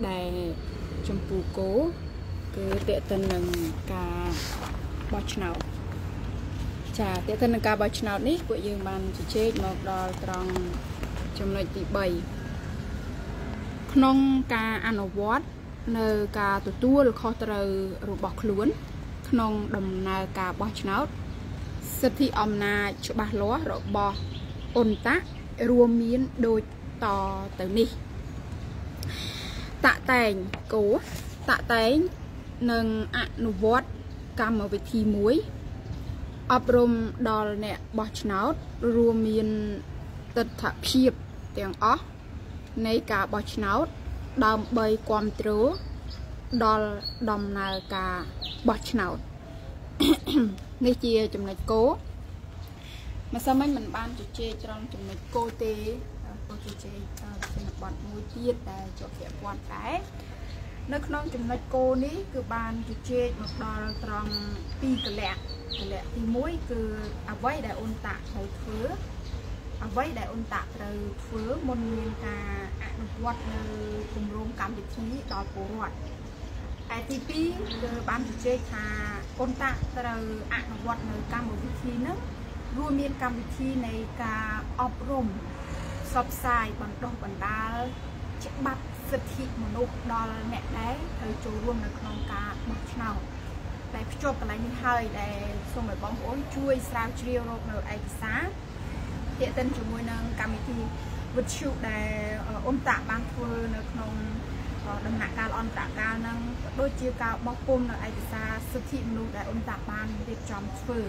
đài chùm phù cố cứ tệ tân lần cả bọt nào chà tiếp theo là ca bạch nào nít của dương bàn chỉ chết một đò tròn trong lệch tỷ bảy non ca ăn ở vót nơi ca tụt tua được kho từ rồi bọc luồn non đầm na ca bạch nào sệt thì om na chỗ bạc lúa rồi bò ồn tắc ruộng miến đôi to tới nỉ tạ tèn cố tạ tèn nâng ăn ở vót cam ở vị thi muối ấp rôm đò nè bọt náo ruộng miền tật thả phìp tiếng ó nay cả bọt náo đầm bơi quam trố đò đầm nào cả bọt náo nay chia chấm này cố mà sao mấy mình ban chủ chê trong chấm này cô tê cô chủ chê bọt muối tiết để cho kẻ quan trái nó không chấm này cô ní cứ ban chủ chê một đò trong pi cờ lẹ thì mũi cứ à vây đại ôn tạ rồi phứa à vây đại ôn tạ rồi phứa một nguyên cả ăn quạt cùng rôm cảm bị khí đòi cố hoạt i tê pê ban chủ chế là ôn tạ rồi ăn quạt rồi cảm bị khí nữa luôn miên cảm bị khí này cả ọp rôm sập sai bằng đông bằng đá chặt bắp giật thịt một nốt đòn mẹ đấy rồi trôi luôn là con cá bọc nào đại chụp cái này như hơi để xong rồi bóng ối chui sao chiêu rồi rồi ai sáng hiện tân chủ môi nâng cam thì vật chịu để ôm tạ ban phơi nó không đầm nặng cao on tạ cao nâng đôi chiêu cao bóc bom rồi ai xa xuất hiện luôn để ôm tạ ban để tròn phơi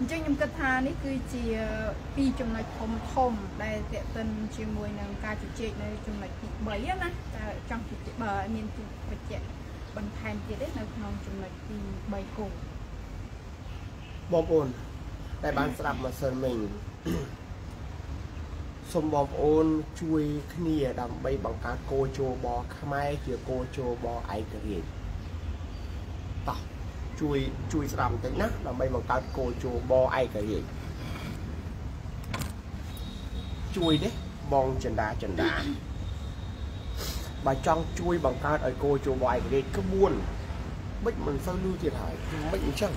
Chúng nhung cất tha này cứ chỉ pi trong này thom thom đây sẽ tên chỉ mùi nâng ca chỉ chị này trong này chị bảy á trong chị chị bờ miền trung phải chạy bằng thành chị đấy nâng non trong này chị bảy cổ bom ồn tại bán sạp mà sơn mình xôm bom ồn chui kia đầm bay bằng cá cô chô bò khmai kia cô chô bò ai cái tao chui chui sầm tính á là bay bằng cá cô chô bò ai cái gì chui đấy bong chân đá chân đá bà trong chui bằng cá ở cô chô bò ai cái gì cứ buồn bích mình sao lưu thiệt hại mình chẳng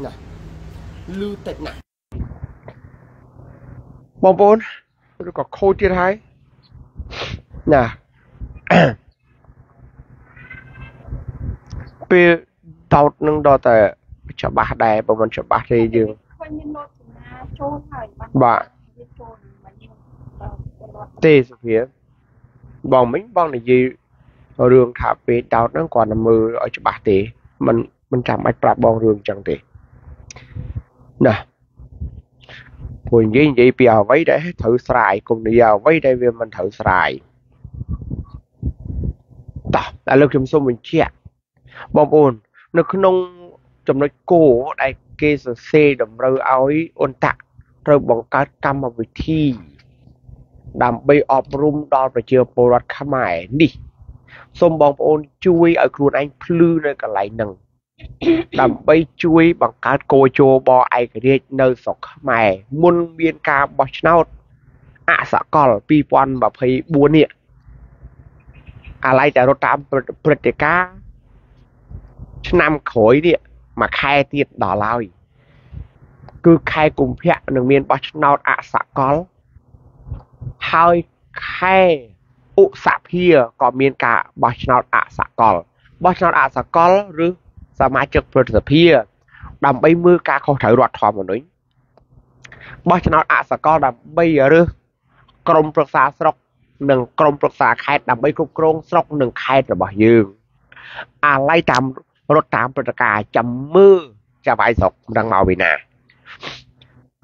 nè lưu tịch nè bong bồn nó có khô thiệt hại nè về tàu nâng đo tại chợ bá đài và mình chợ bá thì dừng bạn tê phía bọn mình bọn này gì ở đường thả về tàu nó còn là mưa ở chợ bá tê mình mình chẳng mạch bạc bọn đường chẳng tê nè buồn gì vậy bèo váy để thử xài cùng đi vào váy đây về mình thử xài tao đã lực trong số mình chia bom ồn nó không chấm nói cổ đại kê sơ xe đầm râu áo ôn tạc rồi bằng cá cam vào vị thi đàm bay ọp rum đo và chưa porat khăm mày đi xôm bom ồn chui ở khuôn anh plư nơi cả lại nằng đàm bay chui bằng cá cô chô bò ai cái đê nơi sọc mày muôn biên ca bò cháo ạ sạ cỏ pi pon và phây buôn nè à lại đã rút ra pretica năm khối đi mà khai tiền đỏ lòi cứ khai cùng phẹn đường miền bắc nọt ạ xã có hai khai ụ sạp hia có miền cả bắc nọt ạ xã có bắc nọt ạ xã có rứ sao mà trực phật sạp hia đầm bay mưa cả không thấy đoạt thò một núi bắc nọt ạ xã có đầm bay ở rứ crom phật xa sọc đừng crom phật xa khai đầm bay cục crom sọc đừng khai rồi bỏ dương à lại tạmรถตามประกาศจำมือจะไปสกดังเมาไปนะ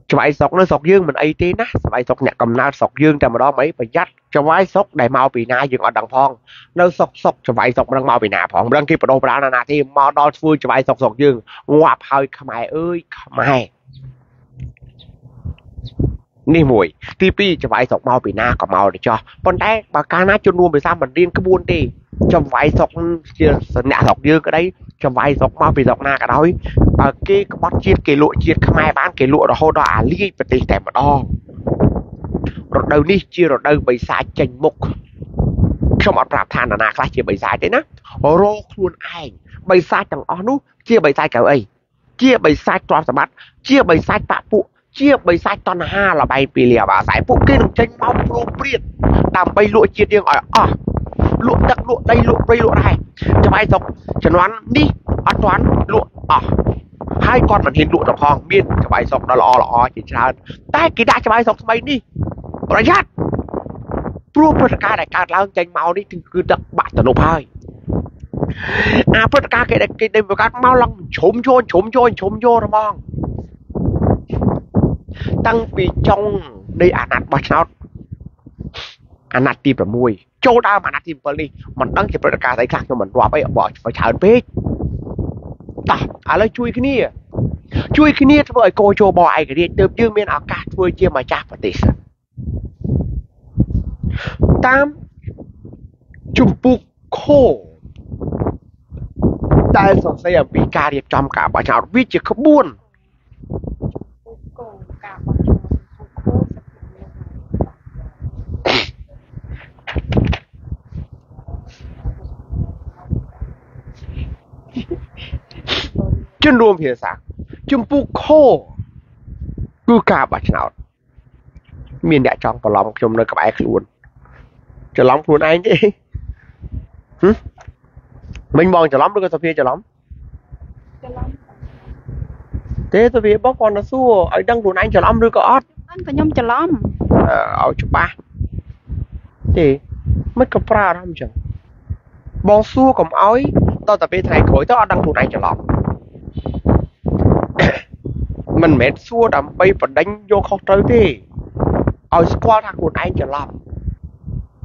จะไปสกนั่นสกยื่นมันไอตีนะไปสกเนี่ยกำนัดสกยื่นแต่มาดอมไอ้ประยัดจะไปสกได้เมาไปนะยื่นอ่อนดังพองนั่นสกสกจะไปสกดังเมาไปนะพองเรื่องที่ประตูปราณนาที่มาดอมฟูจะไปสกสกยื่นว่าพายขมายเอ้ยขมายนี่มวยทีปีจะไปสกเมาไปนะก็เมาเลยจ้ะปนได้ปากกาหน้าจนรวมไปซ้ำมันเรียนกระบวนตีtrong vài sọc nhà sọc dưa cái đấy trong vài sọc mau vì sọc na cái đó và cái bót chiết cái lụa chiết không ai bán cái lụa đó hô đỏ ly và tì tèm mà đo rồi đầu đi chia rồi đầu bày sai chành mục trong mặt rạp than là na khai chia bày sai đấy nè rô luôn ai bày sai chẳng ó nú chia bày sai kiểu ấy chia bày sai toàn sả bát chia bày sai tạ phụ chia bày sai toàn ha là bay pì lìa và sai phụ kia đừng tranh mau pro priệt làm bày lụa chiết riêng ở à, lụa đặc lụa đây lụa đây lụa này cho ai dọc cho đoán đi ăn toán lụa à. Hai con mà hiện lụa đồng hoàng biên cho ai dọc nó lo lo chỉ ra tay kỳ đã cho ai dọc mày đi rồi nhát pro protaka đại ca lao tranh máu đi từ cứ đặc bạn tận nộp hai à protaka cái cái đây với các mau lòng chốm chôn chốm chôn chốm vô đồng hoàng tăng vì trong đây à nạt bạch sao à nạt tìm là mùi châu đa mà nát tìm vào đi mình đăng ký với cả thấy khác cho mình qua bây bỏ phải trả hết ta à lấy chui cái nia chui cái nia với cô châu bò ai cái đi từ dương miền áo cát với chia mà chạp và tít tam chụp buộc khô tại sao xây ở bị cà điệp trong cả bà cháu viết chữ không buồn chân rùm phía xa chân bú khô cứ ca bạch nào miền đại trong và lòng trong nơi các bạn luôn chờ lóng luôn anh ấy hử? Mình mong chờ lóng được cái Sophia chờ lóng thế Sophia bóc con nó xua ở đăng luôn anh chờ lóng được có ót anh có nhông chờ lóng ở chụp ba thì mất cặp ra đó không chờ bóng xua cầm ói tôi tập đi thầy khối tôi ở đằng thủ này cho lắm mình mệt xua đầm bay và đánh vô khó trời đi ở qua thằng thủ này cho lắm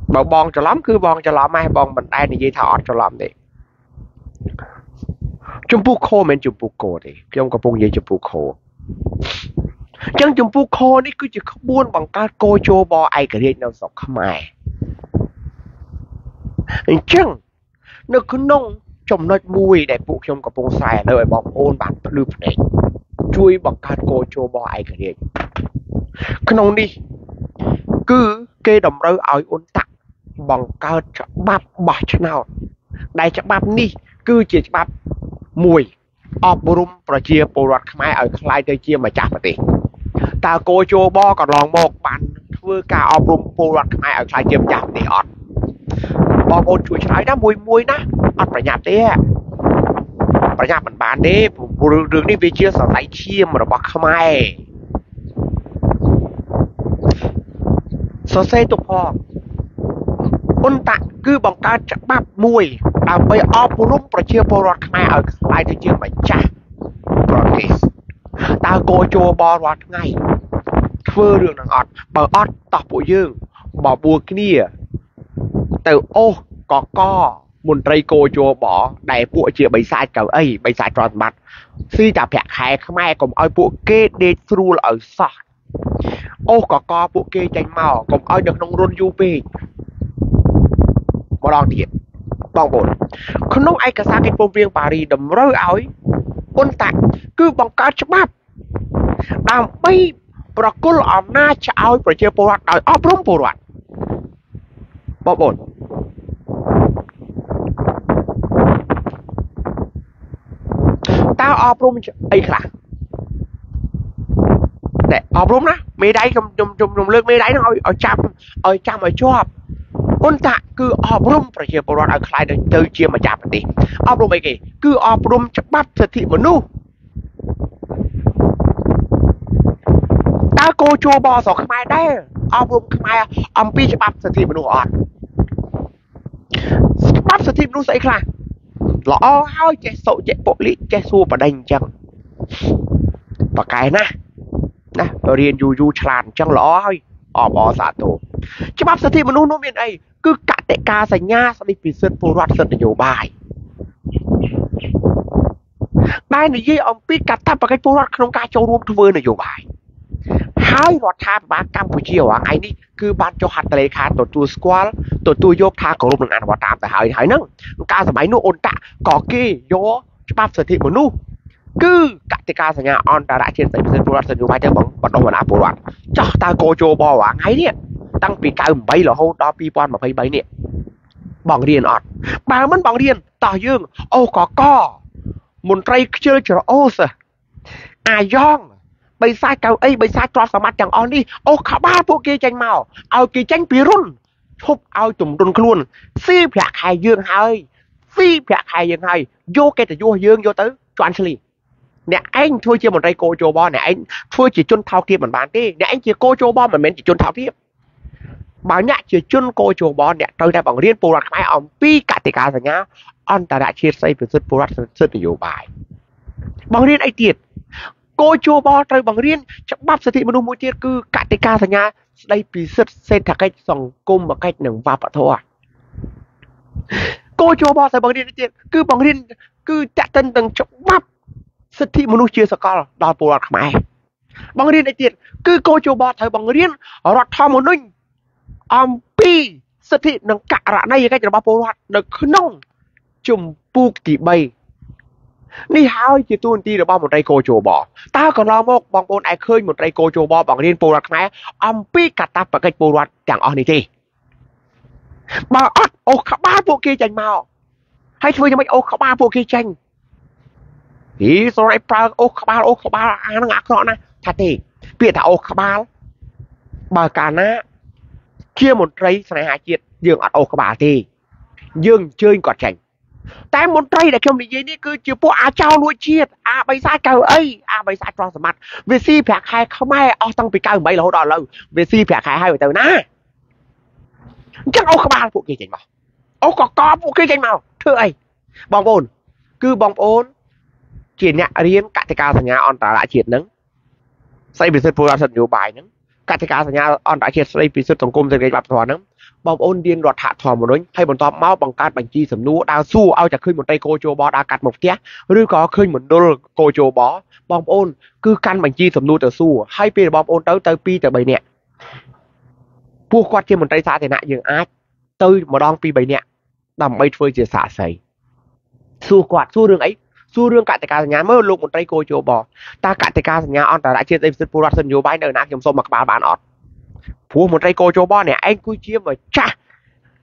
mà bọn cho lắm cứ bọn cho lắm ai bọn mình ai này dây thọ cho lắm đi chung bố khô mình chung bố khô đi không có bông dây chung bố khô chẳng chung bố khô này cứ chỉ có buôn bằng các cô chô bò ai cả đi nào dọc không ai chẳng nó cứ nông chồng nó mùi để phụ không có bông xài nơi bóng ôn bản tự lưu này chui bằng các cô chô bò ai cả đi cứ nông đi cứ kê đồng rơi áo ôn tặng bằng các bạp bỏ cho nào đây chắc bạp đi cứ chỉ bạp mùi ọp bù rung bà chia bù rọt khám ai ở khám ai tươi chia mà chạp bà tì ta cô chô bò còn lòng một bàn thưa cả ọp rung bù rọt khám ai ở khám ai chia mà chạp tì ọt bò bồn chuối cháy đó mùi mùi ná ọt bà nhạp tì bà nhạp bằng bàn tì bù rừng đi về chia sở lấy chia mà bò khám ai sở xe tục hò ôn tạng cứ bằng ca chạm bạp mùi à bây ọp bù rung bà chia bù rọt khám ai ở ai thì chưa mà cha ta cô cho bò rót ngay phơ đường nàng ọt bờ ọt tọp bộ dương bỏ bùa kia từ ô có co muốn trây cô cho bỏ đại bộ chia bày sai cầu ấy bày sai tròn mặt suy chả phẹt khai không ai cũng oi bộ kê đê thru là ở sọt ô có co bộ kê tranh màu cũng oi được nông rôn du bì bỏ đòn thiệt bằng bồn không nói ai cả xa cái bông riêng Paris đầm rơi áo ôn tạc cứ bằng cá chấm bắp đàm bay bà côn ẩm na chả áo bà chơi bồ đòi ốp rung bồ đoạn bằng bồn tao ốp rung ấy là để ốp rung đó mê đáy trong trong trong trong lưng mê đáy nó ở chăm ở chăm ở chỗ ôn tạng cứ ọp rung bà chìa bồ rọt ở khai đời chơi chia mà chạp bà tì ọp rung bà kì cứ ọp rung chắc bắp thật thị mà nu ta cô chua bò sổ khám ai đây ọp rung khám ai ọm pi chắc bắp thật thị mà nu ọt chắc bắp thật thị mà nu sẽ khá lọ hói chè sổ chè bộ lý chè xua bà đành chăng bà cái nà nà bà riêng dù dù chàn chăng lọ hói ọp ọ xả tổ chắc bắp thật thị mà nu nu miền ấy cứ cạn tệ ca sành nha sao đi vì sơn phù loạt sơn để nhiều bài bài này dây ông biết cắt tháp và cái phù loạt không ca châu luôn thưa là nhiều bài hai loạt tham ba cam của chiều à anh đi cứ ban cho hạt tây khá tổ tu squal tổ tu vô tha cổ luôn ăn và tạm tại hỏi hỏi nâng ca sành máy nô ôn tạ có kia vô chắc bắp sơn thị mà nu cứ cạn tệ ca sành nha on đã đã trên sành vì sơn phù loạt sơn nhiều bài theo bằng bắt đầu mà đã phù loạt cho ta cô châu bò à ngay đi tăng bị cao bay là hô đó pi quan mà bay bay nè bằng riêng ọt bà mến bằng riêng tỏ dương ô có co muốn trai chơi cho ô sờ à yong bay sai cao ấy bay sai trót vào mặt chẳng on đi ô khá ba bộ kia tranh màu ao kia tranh pi run hụp ao tụm run luôn si phẹt hai dương hai si phẹt hai dương hai vô cái thì vô dương vô tới cho anh xử nè anh thôi chơi một trai cô châu bo nè anh thôi chỉ chôn thao kia mình bán đi nè anh chỉ cô châu bo mà mình chỉ chôn thao tiếp bà nhạc chìa chân cô chùa bò nẹ trời ra bằng riêng bồ rạc máy ổng pi cả tỷ cá rồi nhá anh ta đã chia xây với dân bồ rạc dân nhiều bài bằng riêng ấy tiệt cô chùa bò trời bằng riêng chắc bắp sở thị mà đúng mũi tiết cư cả tỷ cá rồi nhá đây vì dân xây thả cách dòng cung và cách nâng vào bà thôi cô chùa bò trời bằng riêng ấy tiệt cư bằng riêng cư chạy tân tầng chắc bắp sở thị mà đúng chia sạc con đòi bồ rạc máy bằng riêng ấy tiệt cư cô chùa bò trời bằng riêng rọt thò một ninh ông pi xuất hiện nâng cả rạ này cái chỗ bao bố loạt nâng nông chùm buộc tỷ bay đi háo chỉ tuôn ti được bao một tay cô chùa bỏ ta còn lo một bằng bồn ai khơi một tay cô chùa bỏ bằng liên bồ loạt mẹ ông pi cả ta và cái bồ loạt chẳng on đi thì mà ót ô khá ba bộ kia tranh màu hay thôi cho mấy ô khá ba bộ kia tranh thì rồi pra ô khá ba ô khá ba ăn ngã nọ này thật thì biệt thảo ô khá ba bà cả na chia một tray sài hà chiệt dương ở ô các bà thì dương chơi còn chảnh tay một tray để trong gì đi cứ chịu po á trao nuôi chiệt à bay xa cầu ấy à bay xa tròn mặt về si phẹt hai không ai ao tăng bị cao mấy là hô đòn lâu về si phẹt hai hai người tao ná chắc ô các bà phụ kia chảnh màu ô có có phụ kia chảnh màu thưa ấy Bong bồn, cứ bong bồn, chuyện nhạc riêng cả thế cả thằng nhà on trả lại chuyện nắng. Say bị sụt phù ra sụt nhiều bài nắng. Cả thế cả thằng nhà on trả chuyện say bị sụt tổng công dân gây bập thò nắng. Bong bồn điên đoạt hạ thò một đống. Hay bọn tòm máu bằng cát bằng chi sầm nú đào su ao chặt khơi một tay cô châu bó đào cắt một té. Rồi có khơi một đôi cô châu bó. Bong bồn cứ căn bằng chi sầm nú từ su. Hay pin bong bồn tới tới pi từ bảy nè. Phu quát trên một tay xã thì nãy dừng ai tới một đòn pi bảy nè. Đầm bay phơi chia xả sấy. Xua quạt xua đường ấy xua đường cả cả nhà mới lục một tay cô châu bò ta cả cả nhà on ta đã chia tay sự production nhiều bài nữa nãy kiếm xong mặc bà bán ọt phú một tay cô châu bò này anh cúi chiêm mà cha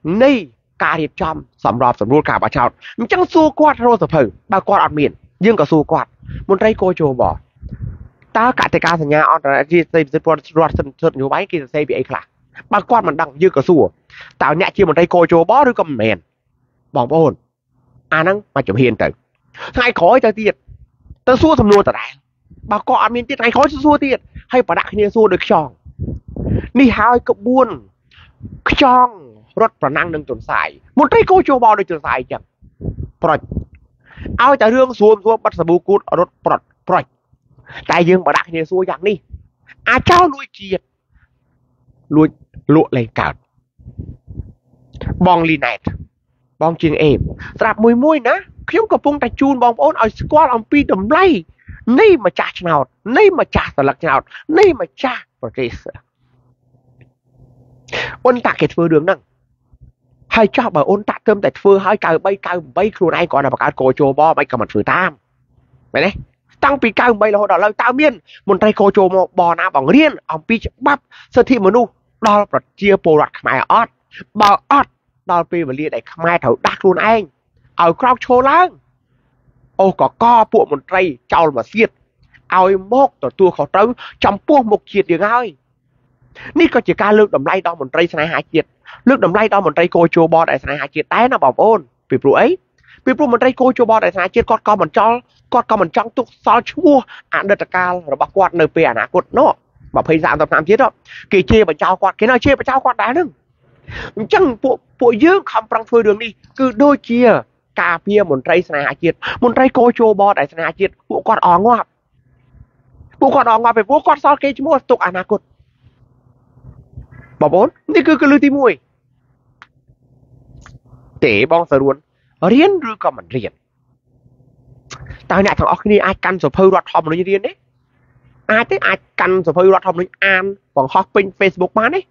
nay cả hiệp trăm sầm rọp sầm luôn cả bà chào chẳng xua quạt rồi sập phở bà quạt ọt miền nhưng cả xua quạt một tay cô châu bò ta cả cả nhà on ta đã chia tay sự production nhiều bài kia xây bị ấy khạc bà quạt mình đằng nhưng cả xua tạo nhẹ chia một tay cô châu bò rồi cầm mền bỏng bồn à năng mà chụp hiền tử hai khói ta tiệt ta xua thầm luôn ta đại bà cọ miên tiệt hai khói xua tiệt hay bà đại kia xua được chong ni hai cậu buôn chong rất là năng đừng tồn tại một cái cô châu bò được tồn tại chẳng proj ao ta rương xua xua bắt sờ bu cút ở rất proj proj tại dương bà đại kia xua chẳng đi à trao nuôi tiệt nuôi lụa lên cào bong li nẹt bong chiên em sạp mùi mùi ná khiếm cặp bông tai chun bong ôn ở squat ông pi đầm lay nay mà chả nào nay mà chả sờ lật nào nay mà chả và thế ôn tạ kẹt phơi đường năng hay cho bà ôn tạ thơm tại phơi hai cào bay cào bay kêu này còn là bà cào cổ châu bò bay cầm mặt phơi tam vậy đấy tăng pi cào bay là hồi đó là tao miên một tay cổ châu bò na bằng riên ông pi bắp sơn thị menu đo là chia bồ loạt mày ót bò ót đo pi và lia đại mai thầu đắc luôn anh ở crowd show lắm, ô có co bộ một trai trâu mà xiết, ao mốt tổ tua khó trâu trong buông một chiệt được ngay, ní có chỉ ca lướt đầm lay đo một trai sai hai chiệt, lướt đầm lay đo một trai cô châu bò đại sai hai chiệt té nó bảo ôn, bị bùa ấy, bị bùa một trai cô châu bò đại sai chiệt con co một trâu, con co một trâu tụt so chua, ăn được ca rồi bắt quạt nơi bè nà cột nó, mà phải dặn tập làm chiết đó, kỳ chê mà trao quạt cái nào chê mà trao quạt đá nưng, chẳng bộ bộ dứa không bằng phơi đường đi, cứ đôi chia cà phê một trái sna hạt chiết một trái cô châu bò đại sna hạt chiết bộ quạt ó ngọt bộ quạt ó ngọt về bộ quạt sao cái mua tục anh à cột bảo bốn đi cứ cứ lưu tí mùi để bong sờ luôn riêng rư cầm mình riêng tao nhặt thằng Oki ai căn sờ phơi loạt hòm nó như riêng đấy ai thế ai căn sờ phơi loạt hòm nó an bằng hopping Facebook bán đấy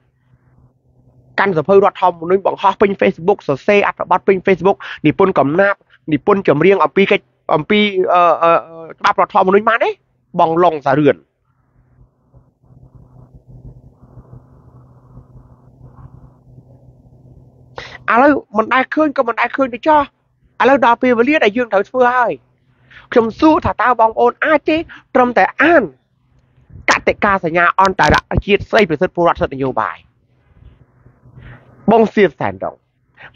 căn giờ phơi đoạt hòm nên bọn họ pin Facebook sở xe áp bắt pin Facebook đi pôn cầm nạp đi pôn chấm riêng ở pi cái ở pi áp đoạt hòm nên má đấy bằng lòng giả rườn à lâu mình ai khơi còn mình ai khơi để cho à lâu đào pi với lia đại dương thấu phơi hơi trong su thả tao bong ôn ai thế trong tại an cả tại ca sở nhà on tại đã chia xây về sân phù đoạt sân nhiều bài bong xiên sản động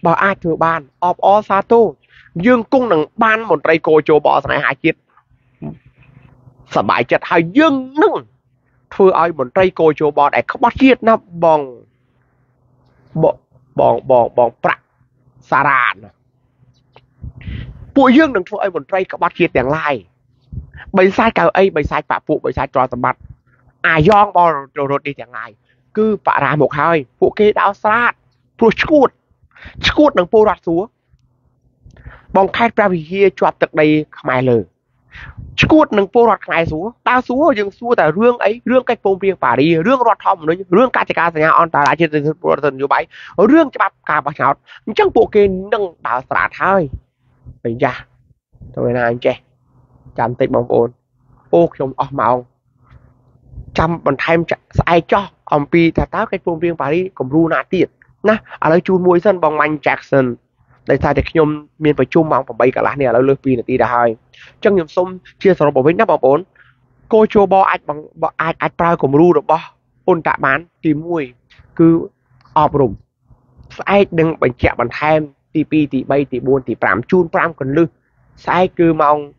bảo ai thừa ban ọp ó sa tô dương cung nằng ban một tay cô châu bò sài hai chiết sợ bại chật hai dương nưng thưa ai một tay cô châu bò đại không bắt chiết na bong bong bong bong bong bạc sa ran bộ dương nằng thưa ai một tay không bắt chiết tiếng lai bầy sai cào ấy bầy sai bạ phụ bầy sai trò tầm bạc à giòn bò rồi rồi đi tiếng lai cứ bạ ra một hai bộ kê đào sát Phu chốt chốt nâng phu đoạt xuống bong khai ra vì kia chọt tật đầy mai lờ chốt nâng phu đoạt mai xuống ta xuống rồi dừng xuống tại rương ấy rương cách phong riêng bà đi rương đoạt hòm đấy rương cá chả cá nhà on ta lại trên dần như vậy rương chả cá bạc nhọt chẳng bộ kê nâng đào sát thôi bây giờ thôi nào anh trẻ chăm tịnh bong ôn ô không ôm màu chăm bằng thêm ai cho ông pi ta táo cách phong riêng bà đi cũng ru nát tiền nè, ở đây chun môi sân bằng Man Jackson, đây ta để nhôm miền phải chum bằng bằng bay cả lá này là lôi pin là ti đã hai, trong nhôm sôm chia sẻ bảo với nắp bảo bốn, cô châu bò ai bằng ai ai prao của mru được bò, ôn tạ bán tìm mui, cứ ọp rụm, sai đừng bằng chẹt bằng thêm, ti pi ti bay ti buôn ti pram chun pram còn lư, sai cứ mong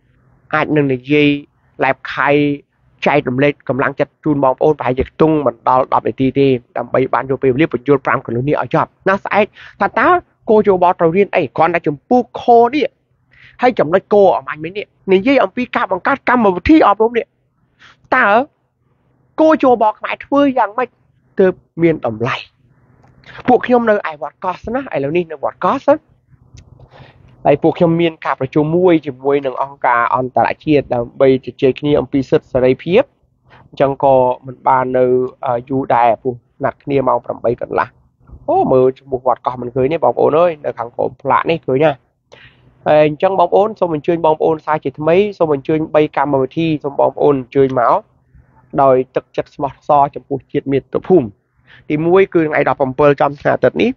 ai đừng để gì, làm khai chạy đầm lên cầm lăng chặt chun bom ôn phải giật tung mình đào đập để tì tì đầm bay bán cho pin liệp và chun pram còn lư ni ở chợ, nó sai, ta tá cô châu bò trầu riêng ấy còn là chấm pu khô đi, hay chấm lại cô ở mạnh mấy nè nên dây ông vi cá bằng cá cam mà thi ở đúng nè ta ở cô cho bọt mày thui rằng mày từ miền tầm lại buộc khi ông nơi ai vọt cos nữa ai lâu nín nơi vọt cos á lại buộc khi ông miền cạp là cho muôi chỉ muôi nằng ông cả ông ta lại chia làm bay chỉ chơi khi ông pi sứt sờ đây phép chẳng có mình bàn nơi du đài buộc nặc nia màu tầm bay cần là ô mờ buộc vọt cò mình cưới nè bọc ôn ơi để thằng cổ lạ nè cưới nha chẳng bóng ôn xong mình chơi bóng ôn sai chỉ mấy xong mình chơi bay cam mà thi xong bóng ôn chơi máu đòi thực chất mọt so trong cuộc triệt miệt tập hùng thì muối cứ ngày đọc bằng pearl trong nhà tật ní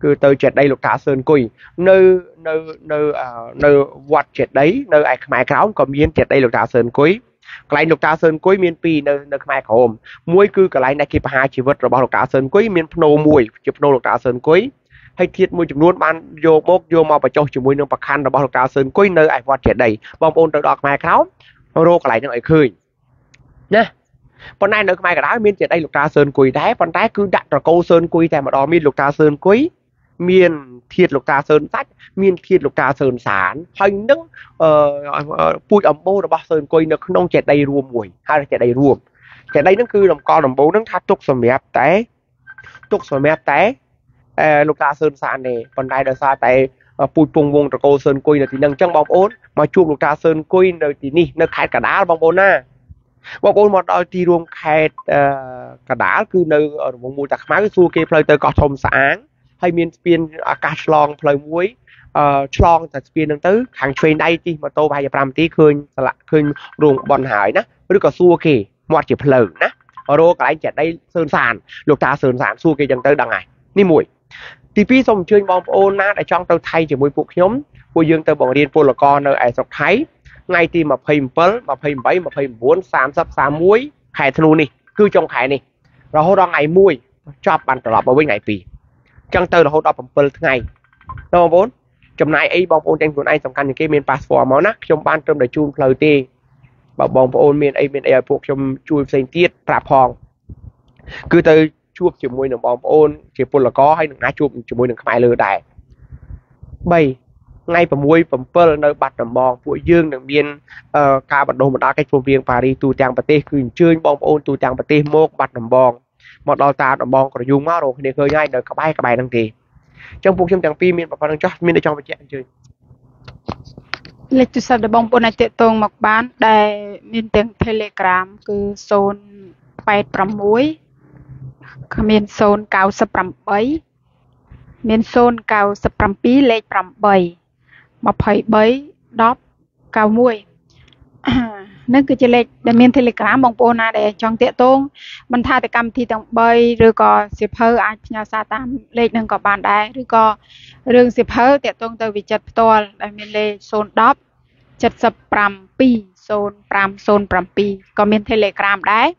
cứ tới chết đây lục cá sơn cùi nơi nơi nơi nơi vặt chết đấy nơi ai mày cáo còn miên chết đây lục cá sơn cùi cái lục cá sơn cùi miên pi nơi nơi mày khom muối cứ cái này này kia hai chỉ vật rồi bao lục cá sơn cùi miên nô mùi chụp nô lục cá sơn cùi hay thiệt mùi chụp luôn ban vô bốc vô màu và cho chụp mùi nông bạc khăn rồi bao lục cá sơn cùi nơi ai vặt chết đấy bom ôn tới đọt mày cáo rô cái này nó lại khơi nè bọn này nữa mai cả đá miền trên đây lục trà sơn quỳ đá bọn đá cứ đặt vào câu sơn quỳ tại mà đó miền lục trà sơn quỳ miền thiệt lục trà sơn tách miền thiệt lục trà sơn sản hành đứng bụi ẩm bô là bao sơn quỳ nó không chẹt đây ruộng mùi hay là chẹt đây ruộng chẹt đây nó cứ làm con làm bố nó thắt tục rồi mép té tục rồi mép té lục trà sơn sản này bọn này đã xa tại bụi vùng vùng câu sơn quỳ là thì nâng chân bóng ốm mà chuông lục trà sơn quỳ rồi thì nì nó khai cả đá bóng ốm na bọn ôn một đôi ti ruộng khai cả đá cứ nơi ở vùng mùa tạc máy xua kia plei tới cọt thom sáng hay miền biên cá slong plei muối slong tại biên đường tứ hàng train đây đi mà tô bài giờ làm tí khơi là khơi ruộng bòn hải nè với cả xua kì một chỉ plei nè ở đâu cái chặt đây sơn sàn lục ta sơn sàn xua kia đường tứ đằng này ní mùi ti phi xong chơi bọn ôn na để trong tàu thay chỉ mùi phục nhóm mùi dương tàu bằng điên phun là con nơi ai sọc thái ngay thì mà phim pớl mà phim bảy mà phim bốn sám sắp sám muối khai thua nè cứ trong khai nè rồi hôm đó ngày muối cho bạn trở lại với ngày pì chẳng tới là hôm đó pớl ngày đâu vốn chấm này ấy bong ôn trên cuốn này sòng căn những cái miền passport máu nát trong ban trong đời chun lời tê bảo bong ôn miền ấy miền ấy buộc trong chui sen tiết rạp hòn cứ tới chuộc chỉ môi đường bong ôn chỉ pol là có hay đường ngã chuộc chỉ môi đường khai lừa đại bảy ngay và muối phẩm pơ nơi bạt nằm bò của dương đường biên ca bạt đồ mà đã cách vùng biên Paris tu trang bạt tê cứ chơi bom ôn tu trang bạt tê mốt bạt nằm bò một đo ta nằm bò còn dùng máu rồi để khơi ngay đời cả bài cả bài đăng ký trong cuộc xem trang phim miền và phần cho miền để cho về chuyện chơi lịch sử sau bom ôn này tiện tùng mặc bán để miền tiếng telegram cứ zone bay trầm muối miền zone cao sấp trầm bấy miền zone cao sấp trầm pí lệ trầm bầy mà phải bấy đóp cao muối nên cứ chơi lệch để miền telegram bằng pona để chọn tiện tôn mình tha thì cầm thì tặng bơi rồi có xếp hơi ai nhau xa tam lệch đừng có bàn đá rồi có đường xếp hơi tiện tôn từ vị chật to để miền lệ xôn đóp chật sập pram pi xôn pram xôn pram pi có miền telegram đấy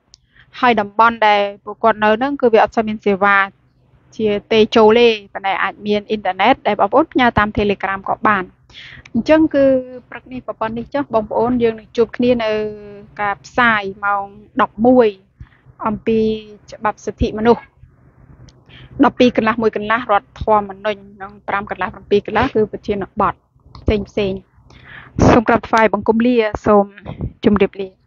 hai đồng bon để bộ quần nơ nâng cứ việc cho miền xê va chia tê châu lê và này ảnh miền internet để bảo bốt nhau tam telegram có bàn chăng cứ bật đi vào phần đi chắc bóng ôn dương này chụp kia nơi cạp xài màu đọc mùi âm pi bập sự thị mà nụ đọc pi cần lá mùi cần lá rọt thoa mà nâng trăm cần lá rọt pi cần lá cứ vật trên bọt xên xên xong gặp phai bằng cung lia xong chung điệp lia